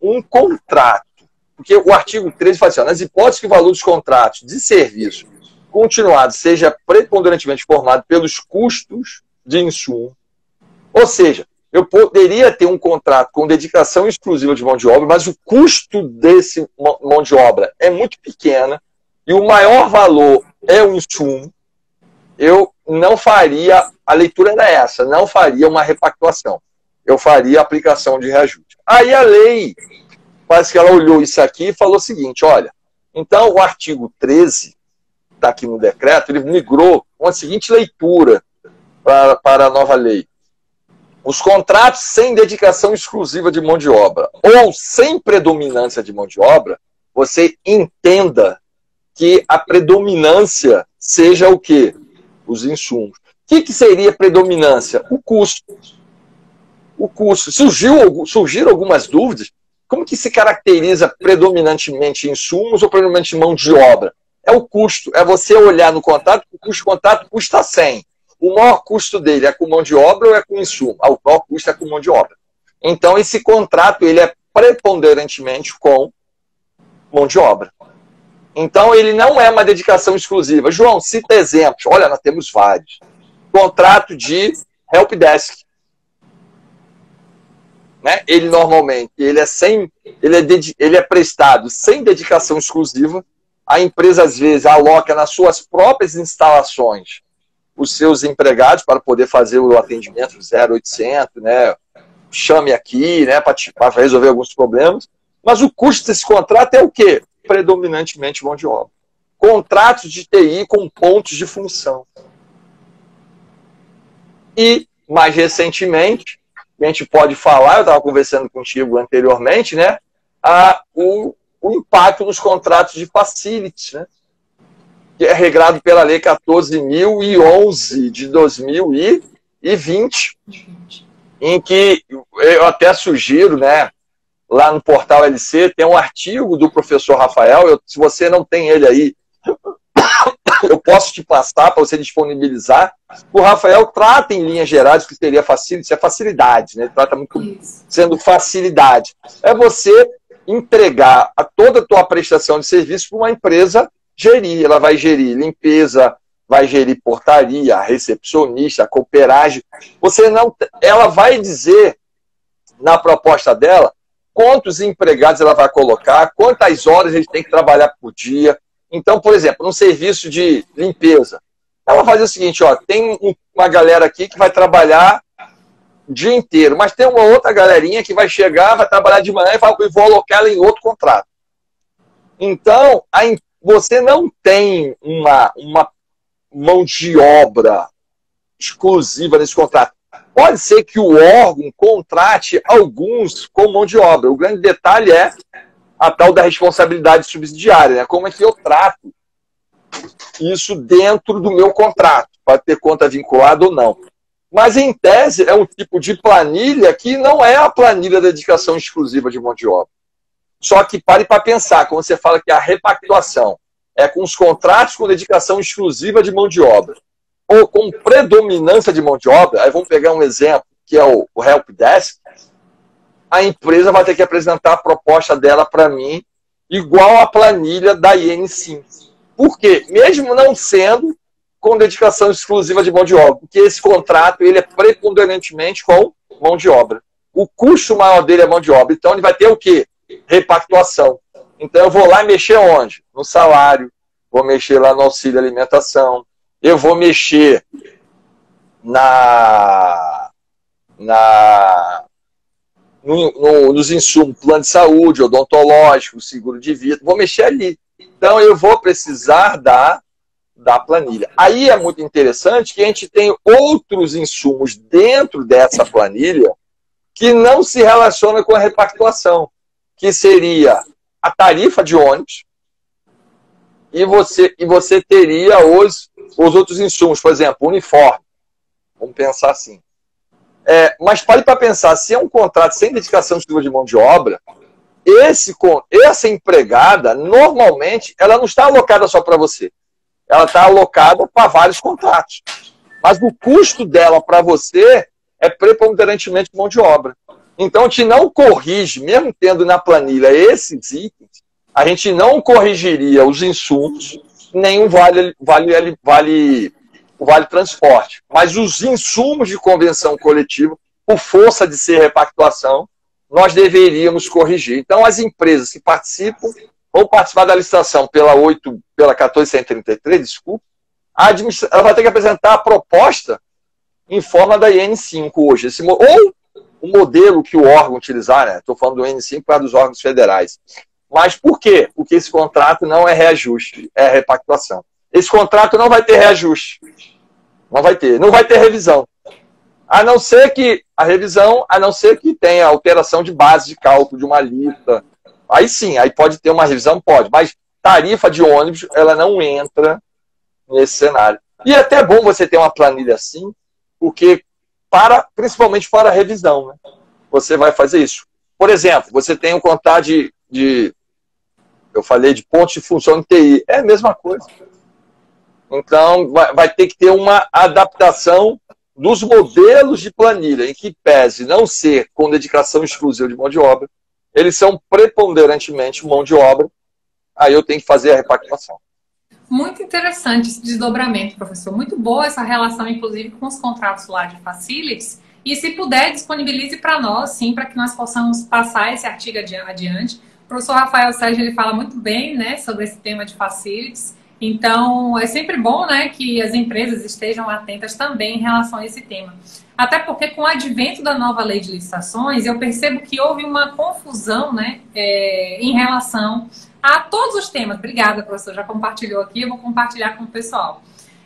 um contrato, porque o artigo treze fala assim, ó, nas hipóteses que o valor dos contratos de serviço continuado seja preponderantemente formado pelos custos de insumo, ou seja, eu poderia ter um contrato com dedicação exclusiva de mão de obra, mas o custo desse mão de obra é muito pequena e o maior valor é o insumo. Eu não faria, a leitura era essa, não faria uma repactuação. Eu faria a aplicação de reajuste. Aí a lei, parece que ela olhou isso aqui e falou o seguinte, olha, então o artigo treze, está aqui no decreto, ele migrou com a seguinte leitura para, para a nova lei. Os contratos sem dedicação exclusiva de mão de obra ou sem predominância de mão de obra, você entenda que a predominância seja o quê? Os insumos. O que, que seria predominância? O custo. O custo. Surgiu, surgiram algumas dúvidas. Como que se caracteriza predominantemente insumos ou predominantemente mão de obra? É o custo. É você olhar no contrato, o custo do contrato custa cem. O maior custo dele é com mão de obra ou é com insumo? O maior custo é com mão de obra. Então, esse contrato ele é preponderantemente com mão de obra. Então, ele não é uma dedicação exclusiva. João, cita exemplos. Olha, nós temos vários. Contrato de helpdesk. Né? Ele, normalmente, ele é, sem, ele, é ded, ele é prestado sem dedicação exclusiva. A empresa, às vezes, aloca nas suas próprias instalações os seus empregados para poder fazer o atendimento zero oitocentos, né? Chame aqui, né? Para resolver alguns problemas. Mas o custo desse contrato é o quê? Predominantemente mão de obra. Contratos de T I com pontos de função. E, mais recentemente, a gente pode falar, eu estava conversando contigo anteriormente, né? A, o, o impacto nos contratos de facilities, né? Que é regrado pela Lei quatorze mil e onze de dois mil e vinte, em que eu até sugiro, né, lá no portal L C, tem um artigo do professor Rafael, eu, se você não tem ele aí, eu posso te passar para você disponibilizar. O Rafael trata em linhas gerais o que seria facilidade, é facilidade, né? Ele trata muito isso. Sendo facilidade. É você entregar a toda a tua prestação de serviço para uma empresa gerir. Ela vai gerir limpeza, vai gerir portaria, recepcionista, cooperagem. Você não, ela vai dizer na proposta dela quantos empregados ela vai colocar, quantas horas eles têm que trabalhar por dia. Então, por exemplo, num serviço de limpeza, ela faz o seguinte, ó, tem uma galera aqui que vai trabalhar o dia inteiro, mas tem uma outra galerinha que vai chegar, vai trabalhar de manhã e vai, eu vou alocar ela em outro contrato. Então, a, você não tem uma, uma mão de obra exclusiva nesse contrato. Pode ser que o órgão contrate alguns com mão de obra. O grande detalhe é a tal da responsabilidade subsidiária, né? Como é que eu trato isso dentro do meu contrato, para ter conta vinculada ou não. Mas, em tese, é um tipo de planilha que não é a planilha da dedicação exclusiva de mão de obra. Só que pare para pensar, quando você fala que a repactuação é com os contratos com dedicação exclusiva de mão de obra, ou com predominância de mão de obra, aí vamos pegar um exemplo, que é o, o Help Desk, a empresa vai ter que apresentar a proposta dela para mim, igual à planilha da I N cinco. Por quê? Mesmo não sendo com dedicação exclusiva de mão de obra, porque esse contrato ele é preponderantemente com mão de obra. O custo maior dele é mão de obra, então ele vai ter o quê? Repactuação. Então eu vou lá e mexer onde? No salário, vou mexer lá no auxílio alimentação, eu vou mexer na, na, no, no, nos insumos, plano de saúde, odontológico, seguro de vida, vou mexer ali. Então, eu vou precisar da, da planilha. Aí é muito interessante que a gente tem outros insumos dentro dessa planilha que não se relacionam com a repactuação, que seria a tarifa de ônibus, e você, e você teria os, os outros insumos, por exemplo, uniforme. Vamos pensar assim. É, mas pare para pensar, se é um contrato sem dedicação exclusiva de mão de obra, esse, essa empregada, normalmente, ela não está alocada só para você. Ela está alocada para vários contratos. Mas o custo dela para você é preponderantemente mão de obra. Então, a gente não corrige, mesmo tendo na planilha esses itens, a gente não corrigiria os insumos, nem o vale, vale, vale, vale transporte. Mas os insumos de convenção coletiva, por força de ser repactuação, nós deveríamos corrigir. Então, as empresas que participam, vão participar da licitação pela, pela quatorze cento e trinta e três, desculpa, a ela vai ter que apresentar a proposta em forma da I N cinco hoje. Esse, ou o modelo que o órgão utilizar, né? Estou falando do I N cinco para dos órgãos federais. Mas por quê? Porque esse contrato não é reajuste, é repactuação. Esse contrato não vai ter reajuste. Não vai ter. Não vai ter revisão. A não ser que a revisão, a não ser que tenha alteração de base de cálculo de uma alíquota. Aí sim, aí pode ter uma revisão, pode. Mas tarifa de ônibus, ela não entra nesse cenário. E é até bom você ter uma planilha assim, porque para, principalmente para a revisão, né? Você vai fazer isso. Por exemplo, você tem um contrato de, de eu falei de pontos de função em T I. É a mesma coisa. Então, vai, vai ter que ter uma adaptação dos modelos de planilha, em que pese não ser com dedicação exclusiva de mão de obra, eles são preponderantemente mão de obra, aí eu tenho que fazer a repactuação. Muito interessante esse desdobramento, professor. Muito boa essa relação, inclusive, com os contratos lá de facilities. E se puder, disponibilize para nós, sim, para que nós possamos passar esse artigo adiante. O professor Rafael Sérgio, ele fala muito bem, né, sobre esse tema de facilities. Então, é sempre bom, né, que as empresas estejam atentas também em relação a esse tema. Até porque, com o advento da nova lei de licitações, eu percebo que houve uma confusão, né, é, em relação a todos os temas. Obrigada, professor, já compartilhou aqui, eu vou compartilhar com o pessoal.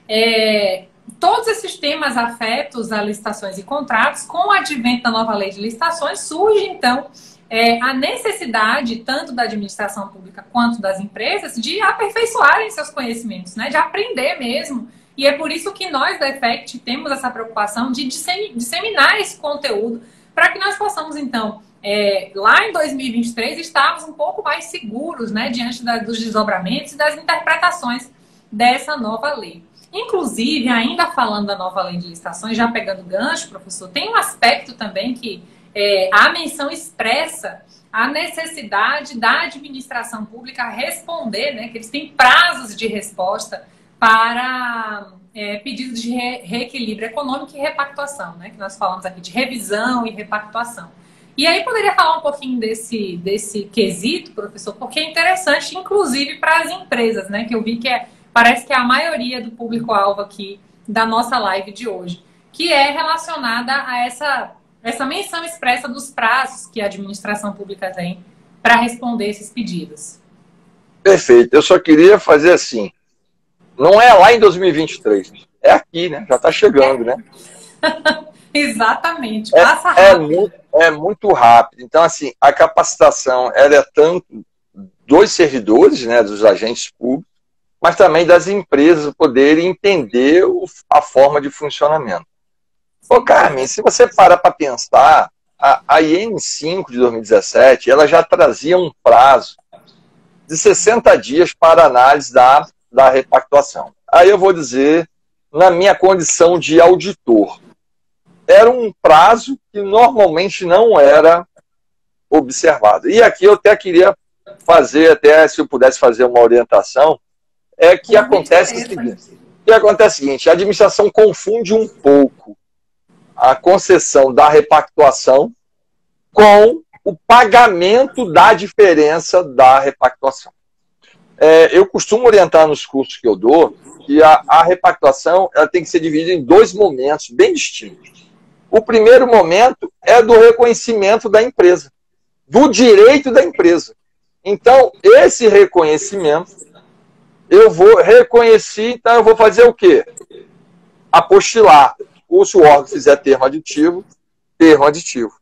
É, todos esses temas afetos a licitações e contratos, com o advento da nova lei de licitações, surge, então, É, a necessidade tanto da administração pública quanto das empresas de aperfeiçoarem seus conhecimentos, né? De aprender mesmo. E é por isso que nós da Effect temos essa preocupação de disseminar esse conteúdo para que nós possamos, então, é, lá em dois mil e vinte e três, estarmos um pouco mais seguros, né? Diante da, dos desdobramentos e das interpretações dessa nova lei. Inclusive, ainda falando da nova lei de licitações, já pegando gancho, professor, tem um aspecto também que é, a menção expressa a necessidade da administração pública responder, né, que eles têm prazos de resposta para é, pedidos de re reequilíbrio econômico e repactuação, né, que nós falamos aqui de revisão e repactuação. E aí poderia falar um pouquinho desse, desse quesito, professor, porque é interessante, inclusive, para as empresas, né, que eu vi que é, parece que é a maioria do público-alvo aqui da nossa live de hoje, que é relacionada a essa, essa menção expressa dos prazos que a administração pública tem para responder esses pedidos. Perfeito. Eu só queria fazer assim, não é lá em dois mil e vinte e três, é aqui, né? Já está chegando, né? Exatamente. Passa é, rápido. É muito... É muito rápido. Então, assim, a capacitação ela é tanto dos servidores, né, dos agentes públicos, mas também das empresas poderem entender o, a forma de funcionamento. Ô, Carmen, se você parar para pensar, a, a I N cinco de dois mil e dezessete, ela já trazia um prazo de sessenta dias para análise da, da repactuação. Aí eu vou dizer, na minha condição de auditor, era um prazo que normalmente não era observado. E aqui eu até queria fazer, até se eu pudesse fazer uma orientação, é que acontece o seguinte, que acontece o seguinte, a administração confunde um pouco a concessão da repactuação com o pagamento da diferença da repactuação. É, eu costumo orientar nos cursos que eu dou que a, a repactuação ela tem que ser dividida em dois momentos bem distintos. O primeiro momento é do reconhecimento da empresa, do direito da empresa. Então, esse reconhecimento, eu vou reconhecer, então eu vou fazer o quê? Apostilar. Ou se o órgão fizer termo aditivo, termo aditivo.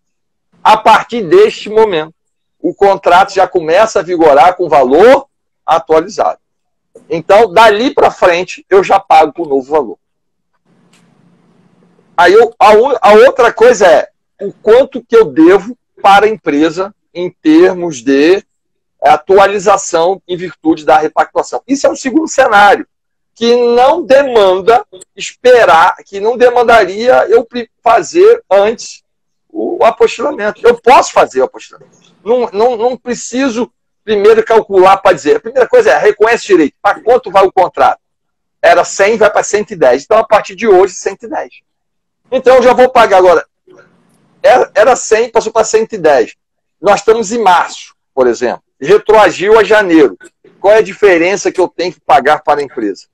A partir deste momento, o contrato já começa a vigorar com valor atualizado. Então, dali para frente, eu já pago com o novo valor. Aí eu, a, a outra coisa é o quanto que eu devo para a empresa em termos de atualização em virtude da repactuação. Isso é um segundo cenário que não demanda esperar, que não demandaria eu fazer antes o apostilamento. Eu posso fazer o apostilamento. Não, não, não preciso primeiro calcular para dizer. A primeira coisa é reconhece direito. Para quanto vai o contrato? Era cem, vai para cento e dez. Então, a partir de hoje, cento e dez. Então, eu já vou pagar agora. Era cem, passou para cento e dez. Nós estamos em março, por exemplo. Retroagiu a janeiro. Qual é a diferença que eu tenho que pagar para a empresa?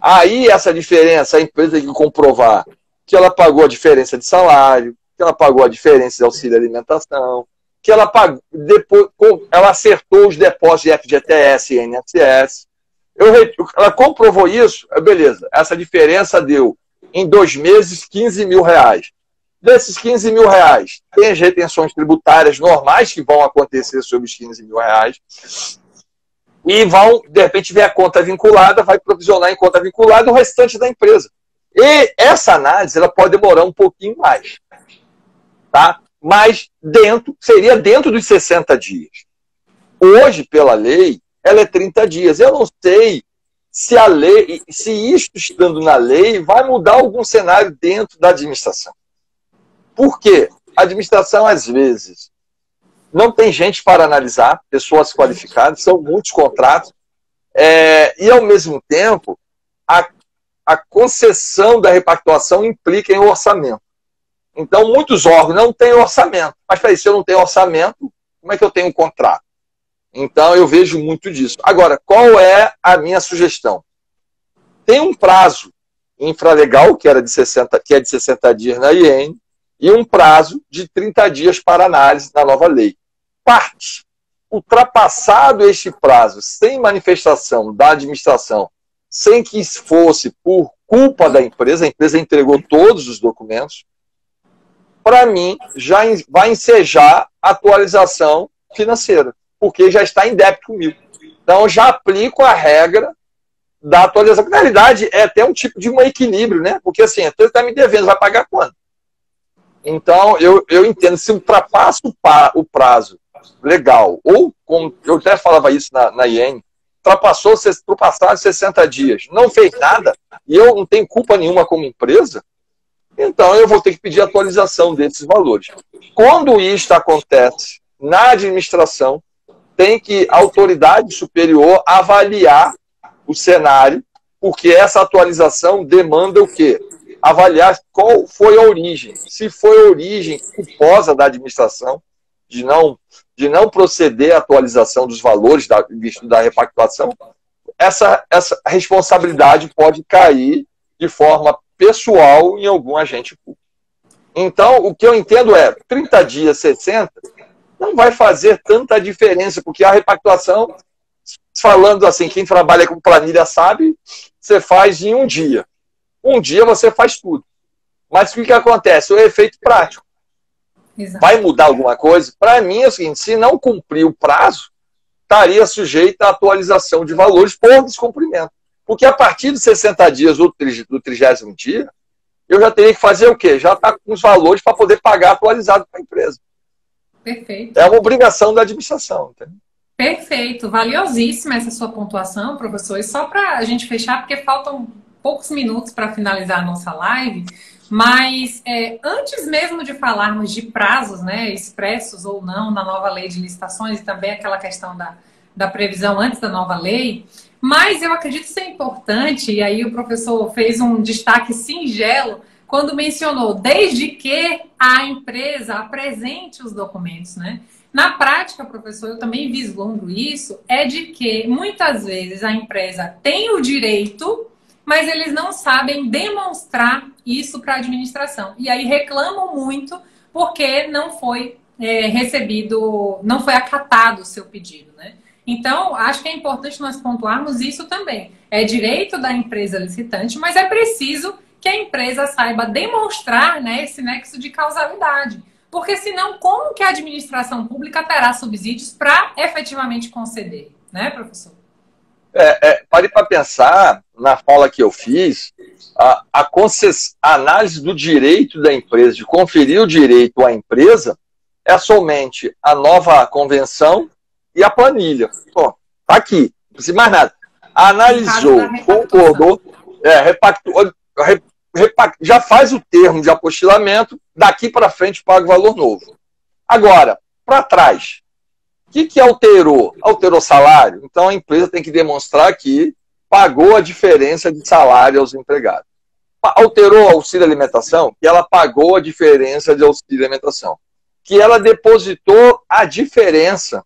Aí, essa diferença, a empresa tem que comprovar que ela pagou a diferença de salário, que ela pagou a diferença de auxílio alimentação, que ela, pagou, depois, ela acertou os depósitos de F G T S e I N S S. Eu, ela comprovou isso, beleza. Essa diferença deu em dois meses, quinze mil reais. Desses quinze mil reais, tem as retenções tributárias normais que vão acontecer sobre os quinze mil reais. E vão, de repente, ver a conta vinculada, vai provisionar em conta vinculada o restante da empresa. E essa análise, ela pode demorar um pouquinho mais. Tá? Mas dentro, seria dentro dos sessenta dias. Hoje, pela lei, ela é trinta dias. Eu não sei se a lei, se isto estando na lei, vai mudar algum cenário dentro da administração. Por quê? A administração, às vezes, não tem gente para analisar, pessoas qualificadas, são muitos contratos, é, e, ao mesmo tempo, a, a concessão da repactuação implica em orçamento. Então, muitos órgãos não têm orçamento. Mas, peraí, se eu não tenho orçamento, como é que eu tenho um contrato? Então, eu vejo muito disso. Agora, qual é a minha sugestão? Tem um prazo infralegal, que, era de sessenta, que é de sessenta dias na I N, e um prazo de trinta dias para análise na nova lei. Parte, ultrapassado este prazo, sem manifestação da administração, sem que fosse por culpa da empresa, a empresa entregou todos os documentos, para mim, já vai ensejar a atualização financeira, porque já está em débito comigo. Então, já aplico a regra da atualização. Na realidade, é até um tipo de um equilíbrio, né? Porque assim, a empresa está me devendo, vai pagar quando? Então, eu, eu entendo, se ultrapassa o prazo legal, ou como eu até falava isso na, na I N, ultrapassou, ultrapassaram sessenta dias, não fez nada, e eu não tenho culpa nenhuma como empresa, então eu vou ter que pedir atualização desses valores. Quando isto acontece na administração, tem que a autoridade superior avaliar o cenário, porque essa atualização demanda o quê? Avaliar qual foi a origem. Se foi a origem culposa da administração, de não, de não proceder à atualização dos valores da, da repactuação, essa, essa responsabilidade pode cair de forma pessoal em algum agente público. Então, o que eu entendo é, trinta dias, sessenta, não vai fazer tanta diferença, porque a repactuação, falando assim, quem trabalha com planilha sabe, você faz em um dia. Um dia você faz tudo. Mas o que acontece? O efeito prático. Exato. Vai mudar alguma coisa? Para mim é o seguinte, se não cumprir o prazo, estaria sujeita à atualização de valores por descumprimento. Porque a partir de sessenta dias ou do trigésimo dia, eu já teria que fazer o quê? Já está com os valores para poder pagar atualizado para a empresa. Perfeito. É uma obrigação da administração. Entendeu? Perfeito. Valiosíssima essa sua pontuação, professor. E só para a gente fechar, porque faltam poucos minutos para finalizar a nossa live, mas é, antes mesmo de falarmos de prazos, né, expressos ou não, na nova lei de licitações e também aquela questão da, da previsão antes da nova lei, mas eu acredito ser importante, e aí o professor fez um destaque singelo, quando mencionou, desde que a empresa apresente os documentos, né? Na prática, professor, eu também vislumbro isso, é de que muitas vezes a empresa tem o direito, mas eles não sabem demonstrar isso para a administração. E aí reclamam muito porque não foi é, recebido, não foi acatado o seu pedido, né? Então, acho que é importante nós pontuarmos isso também. É direito da empresa licitante, mas é preciso que a empresa saiba demonstrar, né, esse nexo de causalidade. Porque senão, como que a administração pública terá subsídios para efetivamente conceder? Né, professor? É, é, pare para pensar, na fala que eu fiz, a, a, concess... a análise do direito da empresa, de conferir o direito à empresa, é somente a nova convenção e a planilha. Bom, tá aqui, não precisa mais nada. Analisou, concordou, é, repactuou, rep... já faz o termo de apostilamento, daqui para frente paga o valor novo. Agora, para trás, o que, que alterou? Alterou salário? Então a empresa tem que demonstrar que pagou a diferença de salário aos empregados. Alterou auxílio alimentação? Que ela pagou a diferença de auxílio alimentação. Que ela depositou a diferença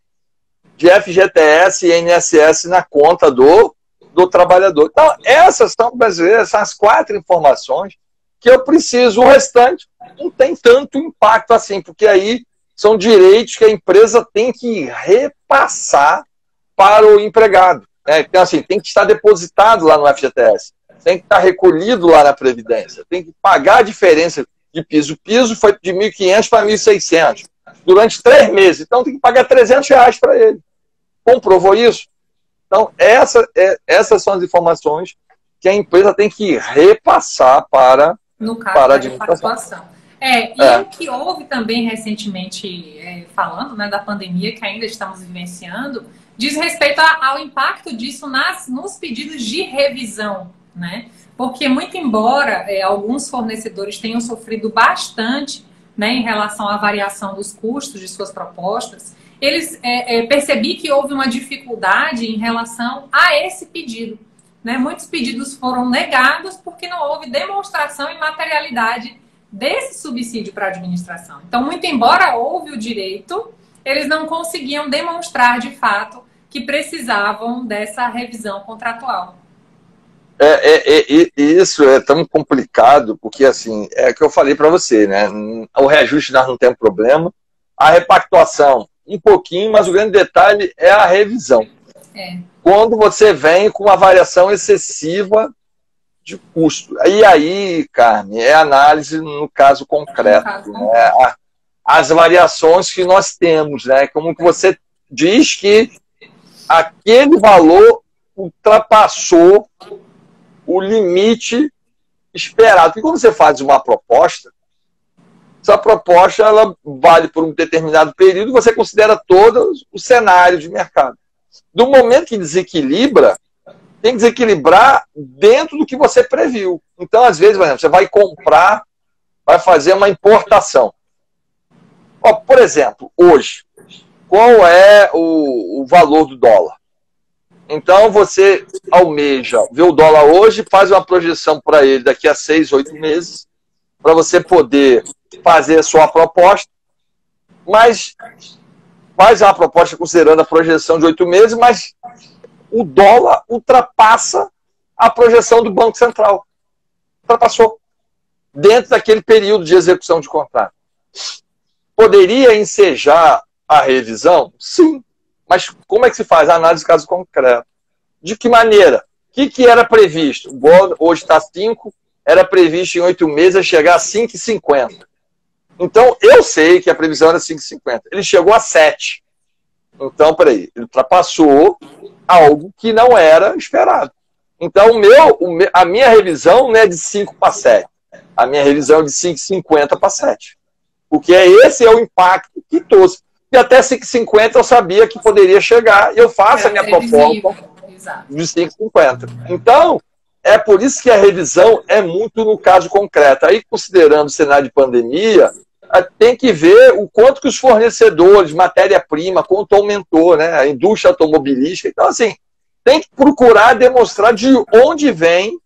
de F G T S e I N S S na conta do do trabalhador. Então, essas são brasileiras, são as quatro informações que eu preciso. O restante não tem tanto impacto assim, porque aí são direitos que a empresa tem que repassar para o empregado. Né? Então, assim, tem que estar depositado lá no F G T S, tem que estar recolhido lá na Previdência, tem que pagar a diferença de piso. O piso foi de mil e quinhentos para mil e seiscentos durante três meses, então tem que pagar trezentos reais para ele. Comprovou isso? Então, essa, é, essas são as informações que a empresa tem que repassar para, no caso, para a administração. É, e é. o que houve também recentemente, é, falando, né, da pandemia que ainda estamos vivenciando, diz respeito a, ao impacto disso nas, nos pedidos de revisão, né? Porque, muito embora é, alguns fornecedores tenham sofrido bastante, né, em relação à variação dos custos de suas propostas, eles é, é, percebi que houve uma dificuldade em relação a esse pedido. Né? Muitos pedidos foram negados porque não houve demonstração e materialidade desse subsídio para a administração. Então, muito embora houve o direito, eles não conseguiam demonstrar de fato que precisavam dessa revisão contratual. É, é, é, isso é tão complicado, porque assim, é o que eu falei para você, né? O reajuste nós não temos problema, a repactuação um pouquinho, mas o grande detalhe é a revisão. É. Quando você vem com uma variação excessiva de custo. E aí, Carmen, é análise no caso concreto. É no caso, né? Né? As variações que nós temos, né? Como que você diz que aquele valor ultrapassou o limite esperado. Porque quando você faz uma proposta, essa proposta ela vale por um determinado período, você considera todo o cenário de mercado. Do momento que desequilibra, tem que desequilibrar dentro do que você previu. Então, às vezes, por exemplo, você vai comprar, vai fazer uma importação. Ó, por exemplo, hoje, qual é o, o valor do dólar? Então, você almeja ver o dólar hoje, faz uma projeção para ele daqui a seis, oito meses, para você poder fazer a sua proposta, mas faz a proposta considerando a projeção de oito meses, mas o dólar ultrapassa a projeção do Banco Central. Ultrapassou. Dentro daquele período de execução de contrato. Poderia ensejar a revisão? Sim. Mas como é que se faz a análise do caso concreto? De que maneira? O que, que era previsto? Hoje está cinco, era previsto em oito meses chegar a cinco vírgula cinquenta. Então, eu sei que a previsão era cinco vírgula cinquenta. Ele chegou a sete. Então, peraí, ele ultrapassou algo que não era esperado. Então, o meu, a minha revisão não é de cinco para sete. A minha revisão é de cinco vírgula cinquenta para sete. Porque esse é o impacto que trouxe. E até cinco vírgula cinquenta eu sabia que poderia chegar, e eu faço é a minha proposta de cinco vírgula cinquenta. Então, é por isso que a revisão é muito no caso concreto. Aí, considerando o cenário de pandemia, tem que ver o quanto que os fornecedores, matéria-prima, quanto aumentou, né? A indústria automobilística. Então, assim, tem que procurar demonstrar de onde vem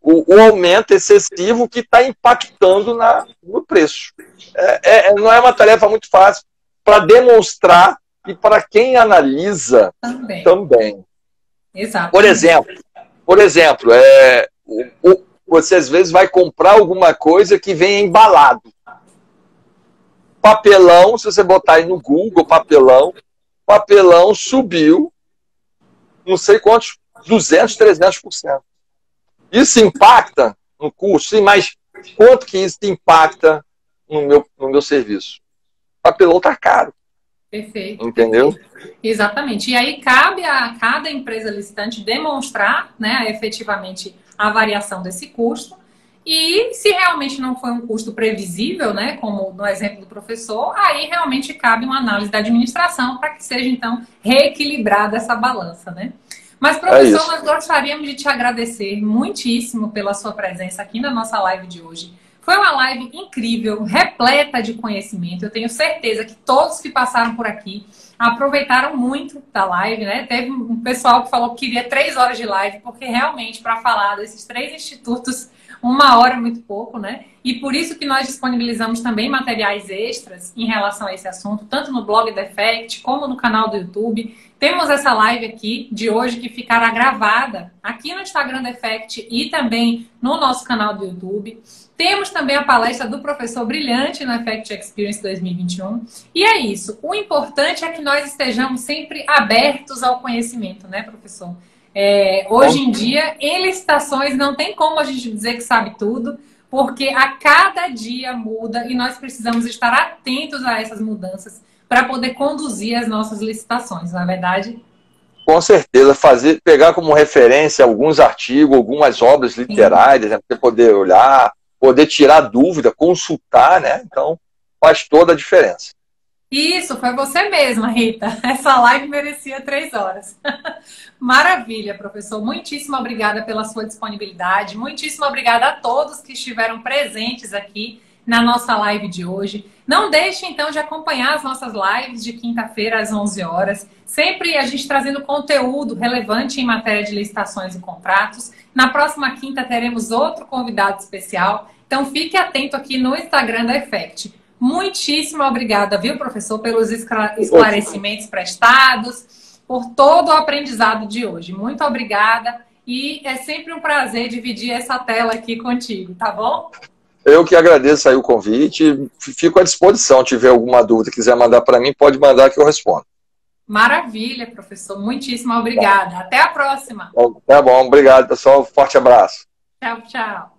o, o aumento excessivo que está impactando na, no preço. É, é, não é uma tarefa muito fácil para demonstrar e para quem analisa também. também. Exato. Por exemplo, por exemplo é, o, o, você às vezes vai comprar alguma coisa que vem embalado. Papelão, se você botar aí no Google, papelão, papelão subiu, não sei quantos, duzentos, trezentos por cento. Isso impacta no custo? Sim, mas quanto que isso impacta no meu, no meu serviço? Papelão tá caro. Perfeito. Entendeu? Perfeito. Exatamente. E aí cabe a cada empresa licitante demonstrar, né, efetivamente a variação desse custo. E se realmente não foi um custo previsível, né, como no exemplo do professor, aí realmente cabe uma análise da administração para que seja, então, reequilibrada essa balança, né? Mas, professor, nós gostaríamos de te agradecer muitíssimo pela sua presença aqui na nossa live de hoje. Foi uma live incrível, repleta de conhecimento. Eu tenho certeza que todos que passaram por aqui aproveitaram muito da live, né? Teve um pessoal que falou que queria três horas de live, porque realmente, para falar desses três institutos, uma hora é muito pouco, né? E por isso que nós disponibilizamos também materiais extras em relação a esse assunto, tanto no blog da Effect, como no canal do YouTube. Temos essa live aqui de hoje que ficará gravada aqui no Instagram da Effect e também no nosso canal do YouTube. Temos também a palestra do professor brilhante no Effect Experience dois mil e vinte e um. E é isso. O importante é que nós estejamos sempre abertos ao conhecimento, né, professor? É, hoje em dia, em licitações, não tem como a gente dizer que sabe tudo, porque a cada dia muda e nós precisamos estar atentos a essas mudanças para poder conduzir as nossas licitações, não é verdade? Com certeza, fazer, pegar como referência alguns artigos, algumas obras literárias, né, para poder olhar, poder tirar dúvida, consultar, né? Então, faz toda a diferença. Isso, foi você mesma, Rita. Essa live merecia três horas. Maravilha, professor. Muitíssimo obrigada pela sua disponibilidade. Muitíssimo obrigada a todos que estiveram presentes aqui na nossa live de hoje. Não deixe, então, de acompanhar as nossas lives de quinta-feira às onze horas. Sempre a gente trazendo conteúdo relevante em matéria de licitações e contratos. Na próxima quinta teremos outro convidado especial. Então, fique atento aqui no Instagram da Effect. Muitíssimo obrigada, viu, professor, pelos esclarecimentos prestados, por todo o aprendizado de hoje. Muito obrigada e é sempre um prazer dividir essa tela aqui contigo, tá bom? Eu que agradeço aí o convite, fico à disposição. Se tiver alguma dúvida, quiser mandar para mim, pode mandar que eu respondo. Maravilha, professor. Muitíssimo obrigada. Até a próxima. Tá bom, obrigado, pessoal. Forte abraço. Tchau, tchau.